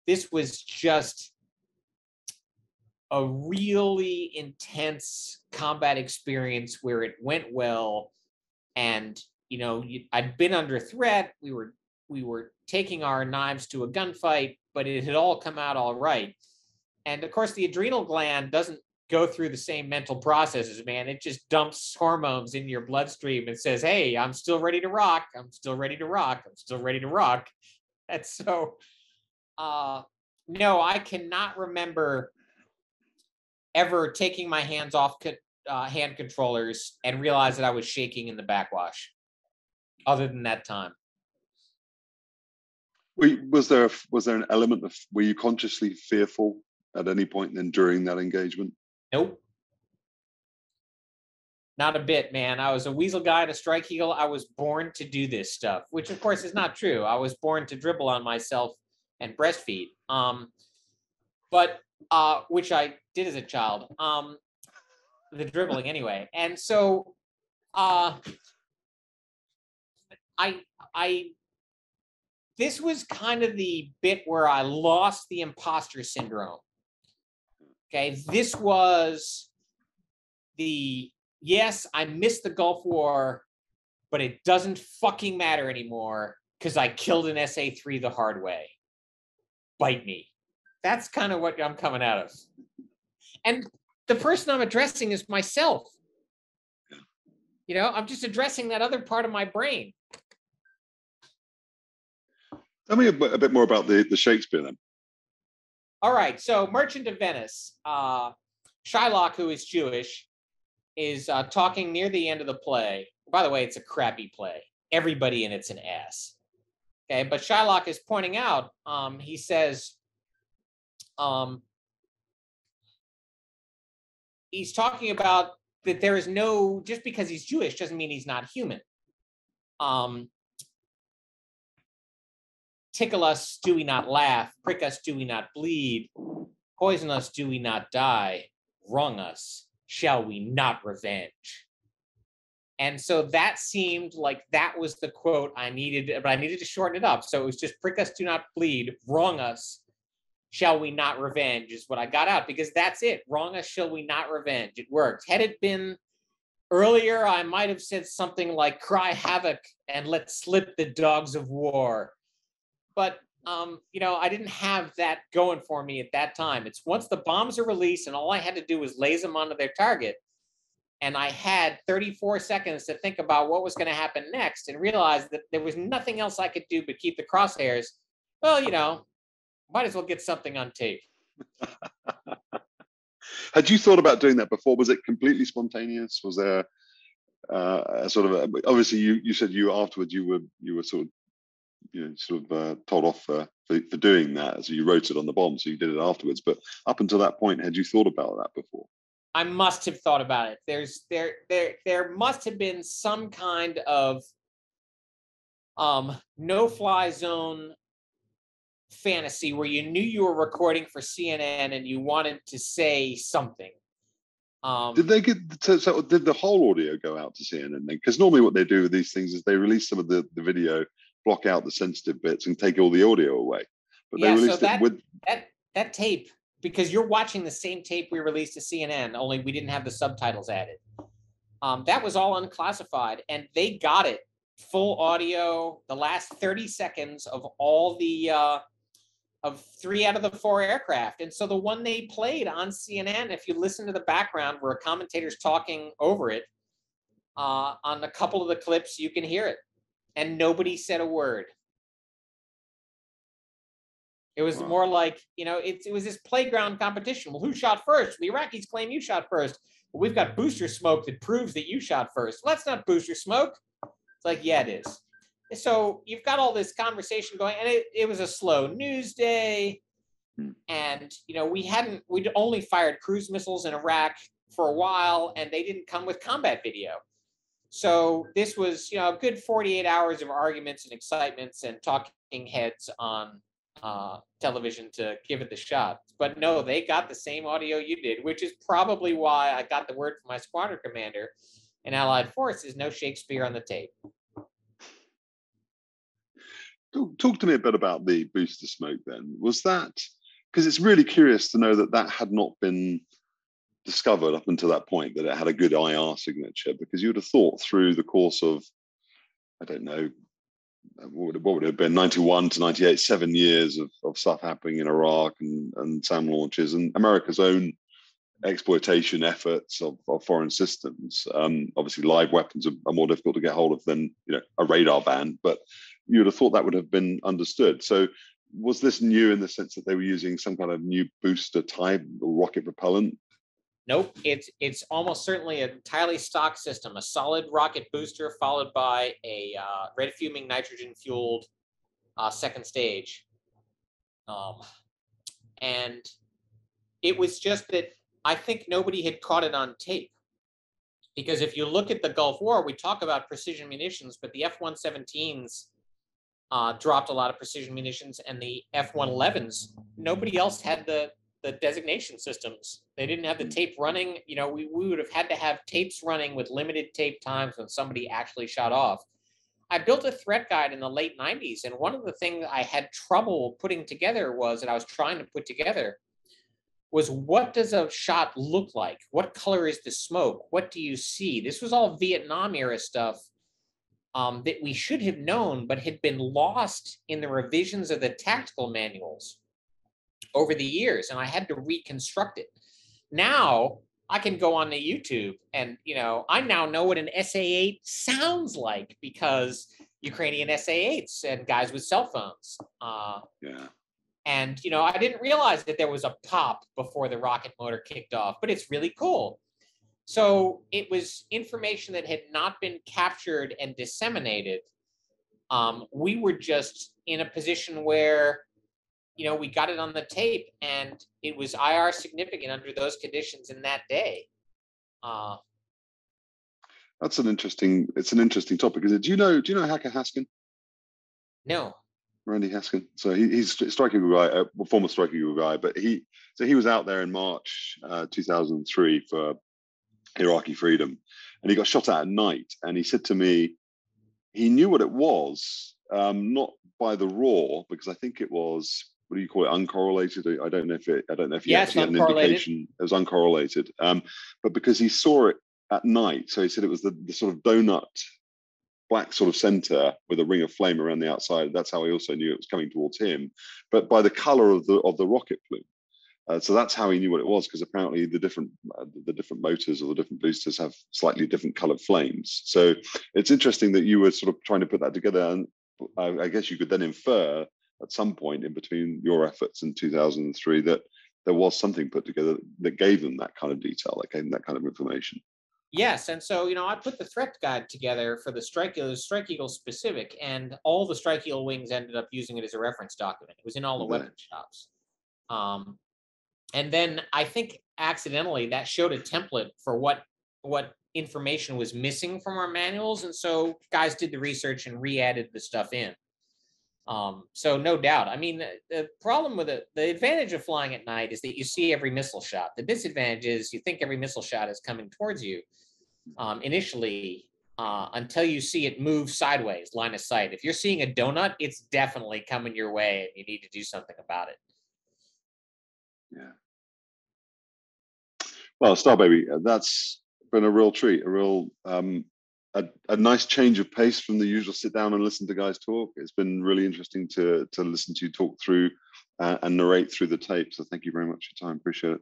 this was just a really intense combat experience where it went well. And, you know, you, I'd been under threat. We were, we were taking our knives to a gunfight, but it had all come out all right. And of course the adrenal gland doesn't go through the same mental processes, man. It just dumps hormones in your bloodstream and says, hey, I'm still ready to rock. I'm still ready to rock. I'm still ready to rock. And so, uh, no, I cannot remember ever taking my hands off co uh, hand controllers and realize that I was shaking in the backwash, other than that time. Was there, a, was there an element of, were you consciously fearful at any point then during that engagement? Nope. Not a bit, man. I was a weasel guy and a Strike Eagle. I was born to do this stuff, which of course is not true. I was born to dribble on myself and breastfeed, um, but uh, which I did as a child, um, the dribbling anyway. And so uh, I, I, this was kind of the bit where I lost the imposter syndrome. Okay, this was the, yes, I missed the Gulf War, but it doesn't fucking matter anymore because I killed an S A three the hard way. Bite me. That's kind of what I'm coming out of. And the person I'm addressing is myself. You know, I'm just addressing that other part of my brain. Tell me a bit, a bit more about the, the Shakespeare then. All right. So Merchant of Venice, uh, Shylock, who is Jewish, is uh, talking near the end of the play. By the way, it's a crappy play. Everybody in it's an ass. Okay, but Shylock is pointing out, um, he says, um, he's talking about that there is no, just because he's Jewish doesn't mean he's not human. Um, tickle us, do we not laugh? Prick us, do we not bleed? Poison us, do we not die? Wrong us, shall we not revenge? And so that seemed like that was the quote I needed, but I needed to shorten it up. So it was just prick us, do not bleed, wrong us, shall we not revenge is what I got out, because that's it. Wrong us, shall we not revenge? It worked. Had it been earlier, I might have said something like cry havoc and let slip the dogs of war. But um, you know, I didn't have that going for me at that time. It's once the bombs are released and all I had to do was laze them onto their target. And I had thirty-four seconds to think about what was going to happen next and realized that there was nothing else I could do but keep the crosshairs. Well, you know, might as well get something on tape. Had you thought about doing that before? Was it completely spontaneous? Was there uh, a sort of a, obviously you you said you afterwards you were you were sort of you know sort of uh, told off for, for for doing that, so you wrote it on the bomb, so you did it afterwards. But up until that point, had you thought about that before? I must have thought about it. There's there there there must have been some kind of um no-fly zone fantasy where you knew you were recording for C N N and you wanted to say something. Um, did they get to, so did the whole audio go out to C N N then? Because normally what they do with these things is they release some of the, the video, block out the sensitive bits, and take all the audio away. But yeah, they released so that, it with that that tape, because you're watching the same tape we released to C N N, only we didn't have the subtitles added. Um, that was all unclassified, and they got it full audio, the last thirty seconds of all the. Uh, of three out of the four aircraft. And so the one they played on C N N, if you listen to the background where a commentator's talking over it, uh, on a couple of the clips, you can hear it. And nobody said a word. It was wow. more like, you know, it, it was this playground competition. Well, who shot first? The Iraqis claim you shot first. Well, we've got booster smoke that proves that you shot first. Well, that's not booster smoke. It's like, yeah, it is. So you've got all this conversation going, and it, it was a slow news day. And, you know, we hadn't, we'd only fired cruise missiles in Iraq for a while, and they didn't come with combat video. So this was, you know, a good forty-eight hours of arguments and excitements and talking heads on uh, television to give it the shot. But no, they got the same audio you did, which is probably why I got the word from my squadron commander in Allied Force is no Shakespeare on the tape. Talk to me a bit about the booster smoke then. Was that, because it's really curious to know that that had not been discovered up until that point, that it had a good I R signature, because you would have thought through the course of, I don't know, what would, what would it have been, ninety-one to ninety-eight, seven years of, of stuff happening in Iraq and, and SAM launches and America's own exploitation efforts of, of foreign systems. Um, obviously, live weapons are, are more difficult to get hold of than you know a radar ban, but you would have thought that would have been understood. So was this new in the sense that they were using some kind of new booster type or rocket propellant? Nope, it's it's almost certainly an entirely stock system, a solid rocket booster followed by a uh, red fuming nitrogen fueled uh, second stage. Um, and it was just that I think nobody had caught it on tape. Because if you look at the Gulf War, we talk about precision munitions, but the F one seventeens uh, dropped a lot of precision munitions, and the F one elevens, nobody else had the, the designation systems. They didn't have the tape running. You know, we, we would have had to have tapes running with limited tape times when somebody actually shot off. I built a threat guide in the late nineties, and one of the things I had trouble putting together was, and I was trying to put together, was what does a shot look like? What color is the smoke? What do you see? This was all Vietnam era stuff um, that we should have known, but had been lost in the revisions of the tactical manuals over the years. And I had to reconstruct it. Now I can go on to YouTube and, you know, I now know what an S A eight sounds like because Ukrainian S A eights and guys with cell phones. Uh, yeah. And, you know, I didn't realize that there was a pop before the rocket motor kicked off, but it's really cool. So it was information that had not been captured and disseminated. Um, we were just in a position where, you know, we got it on the tape and it was I R significant under those conditions in that day. Uh, That's an interesting, it's an interesting topic. Is it, do you know, do you know Hacker Haskin? No. Randy Haskin. So he, he's a Strike Eagle guy, a former Strike Eagle guy, but he, so he was out there in March uh, two thousand three for Iraqi freedom, and he got shot at at night. And he said to me, he knew what it was, um, not by the roar, because I think it was, what do you call it, uncorrelated? I don't know if it, I don't know if he yeah, actually had an indication. It was uncorrelated, um, but because he saw it at night. So he said it was the, the sort of donut black sort of center with a ring of flame around the outside. That's how I also knew it was coming towards him, but by the color of the of the rocket plume. Uh, so that's how he knew what it was, because apparently the different uh, the different motors or the different boosters have slightly different colored flames. So it's interesting that you were sort of trying to put that together, and I, I guess you could then infer at some point in between your efforts in two thousand three that there was something put together that gave them that kind of detail, that gave them that kind of information. Yes, and so, you know, I put the threat guide together for the Strike Eagle, Strike Eagle specific, and all the Strike Eagle wings ended up using it as a reference document. It was in all the okay. weapon shops. Um, and then I think accidentally that showed a template for what what information was missing from our manuals, and so guys did the research and re-added the stuff in. Um, so no doubt. I mean, the, the problem with it, the advantage of flying at night is that you see every missile shot. The disadvantage is you think every missile shot is coming towards you um, initially uh, until you see it move sideways, line of sight. If you're seeing a donut, it's definitely coming your way and you need to do something about it. Yeah. Well, Star Baby, that's been a real treat, a real... Um, A, a nice change of pace from the usual sit down and listen to guys talk. It's been really interesting to, to listen to you talk through uh, and narrate through the tape. So thank you very much for your time. Appreciate it.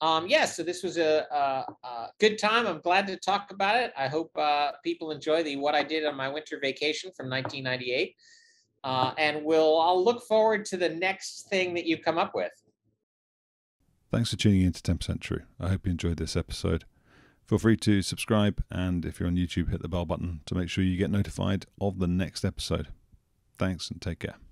Um, yeah, so this was a, a, a good time. I'm glad to talk about it. I hope uh, people enjoy the what I did on my winter vacation from nineteen ninety-eight. Uh, and we'll, I'll look forward to the next thing that you come up with. Thanks for tuning in to tenth century. I hope you enjoyed this episode. Feel free to subscribe, and if you're on YouTube, hit the bell button to make sure you get notified of the next episode. Thanks and take care.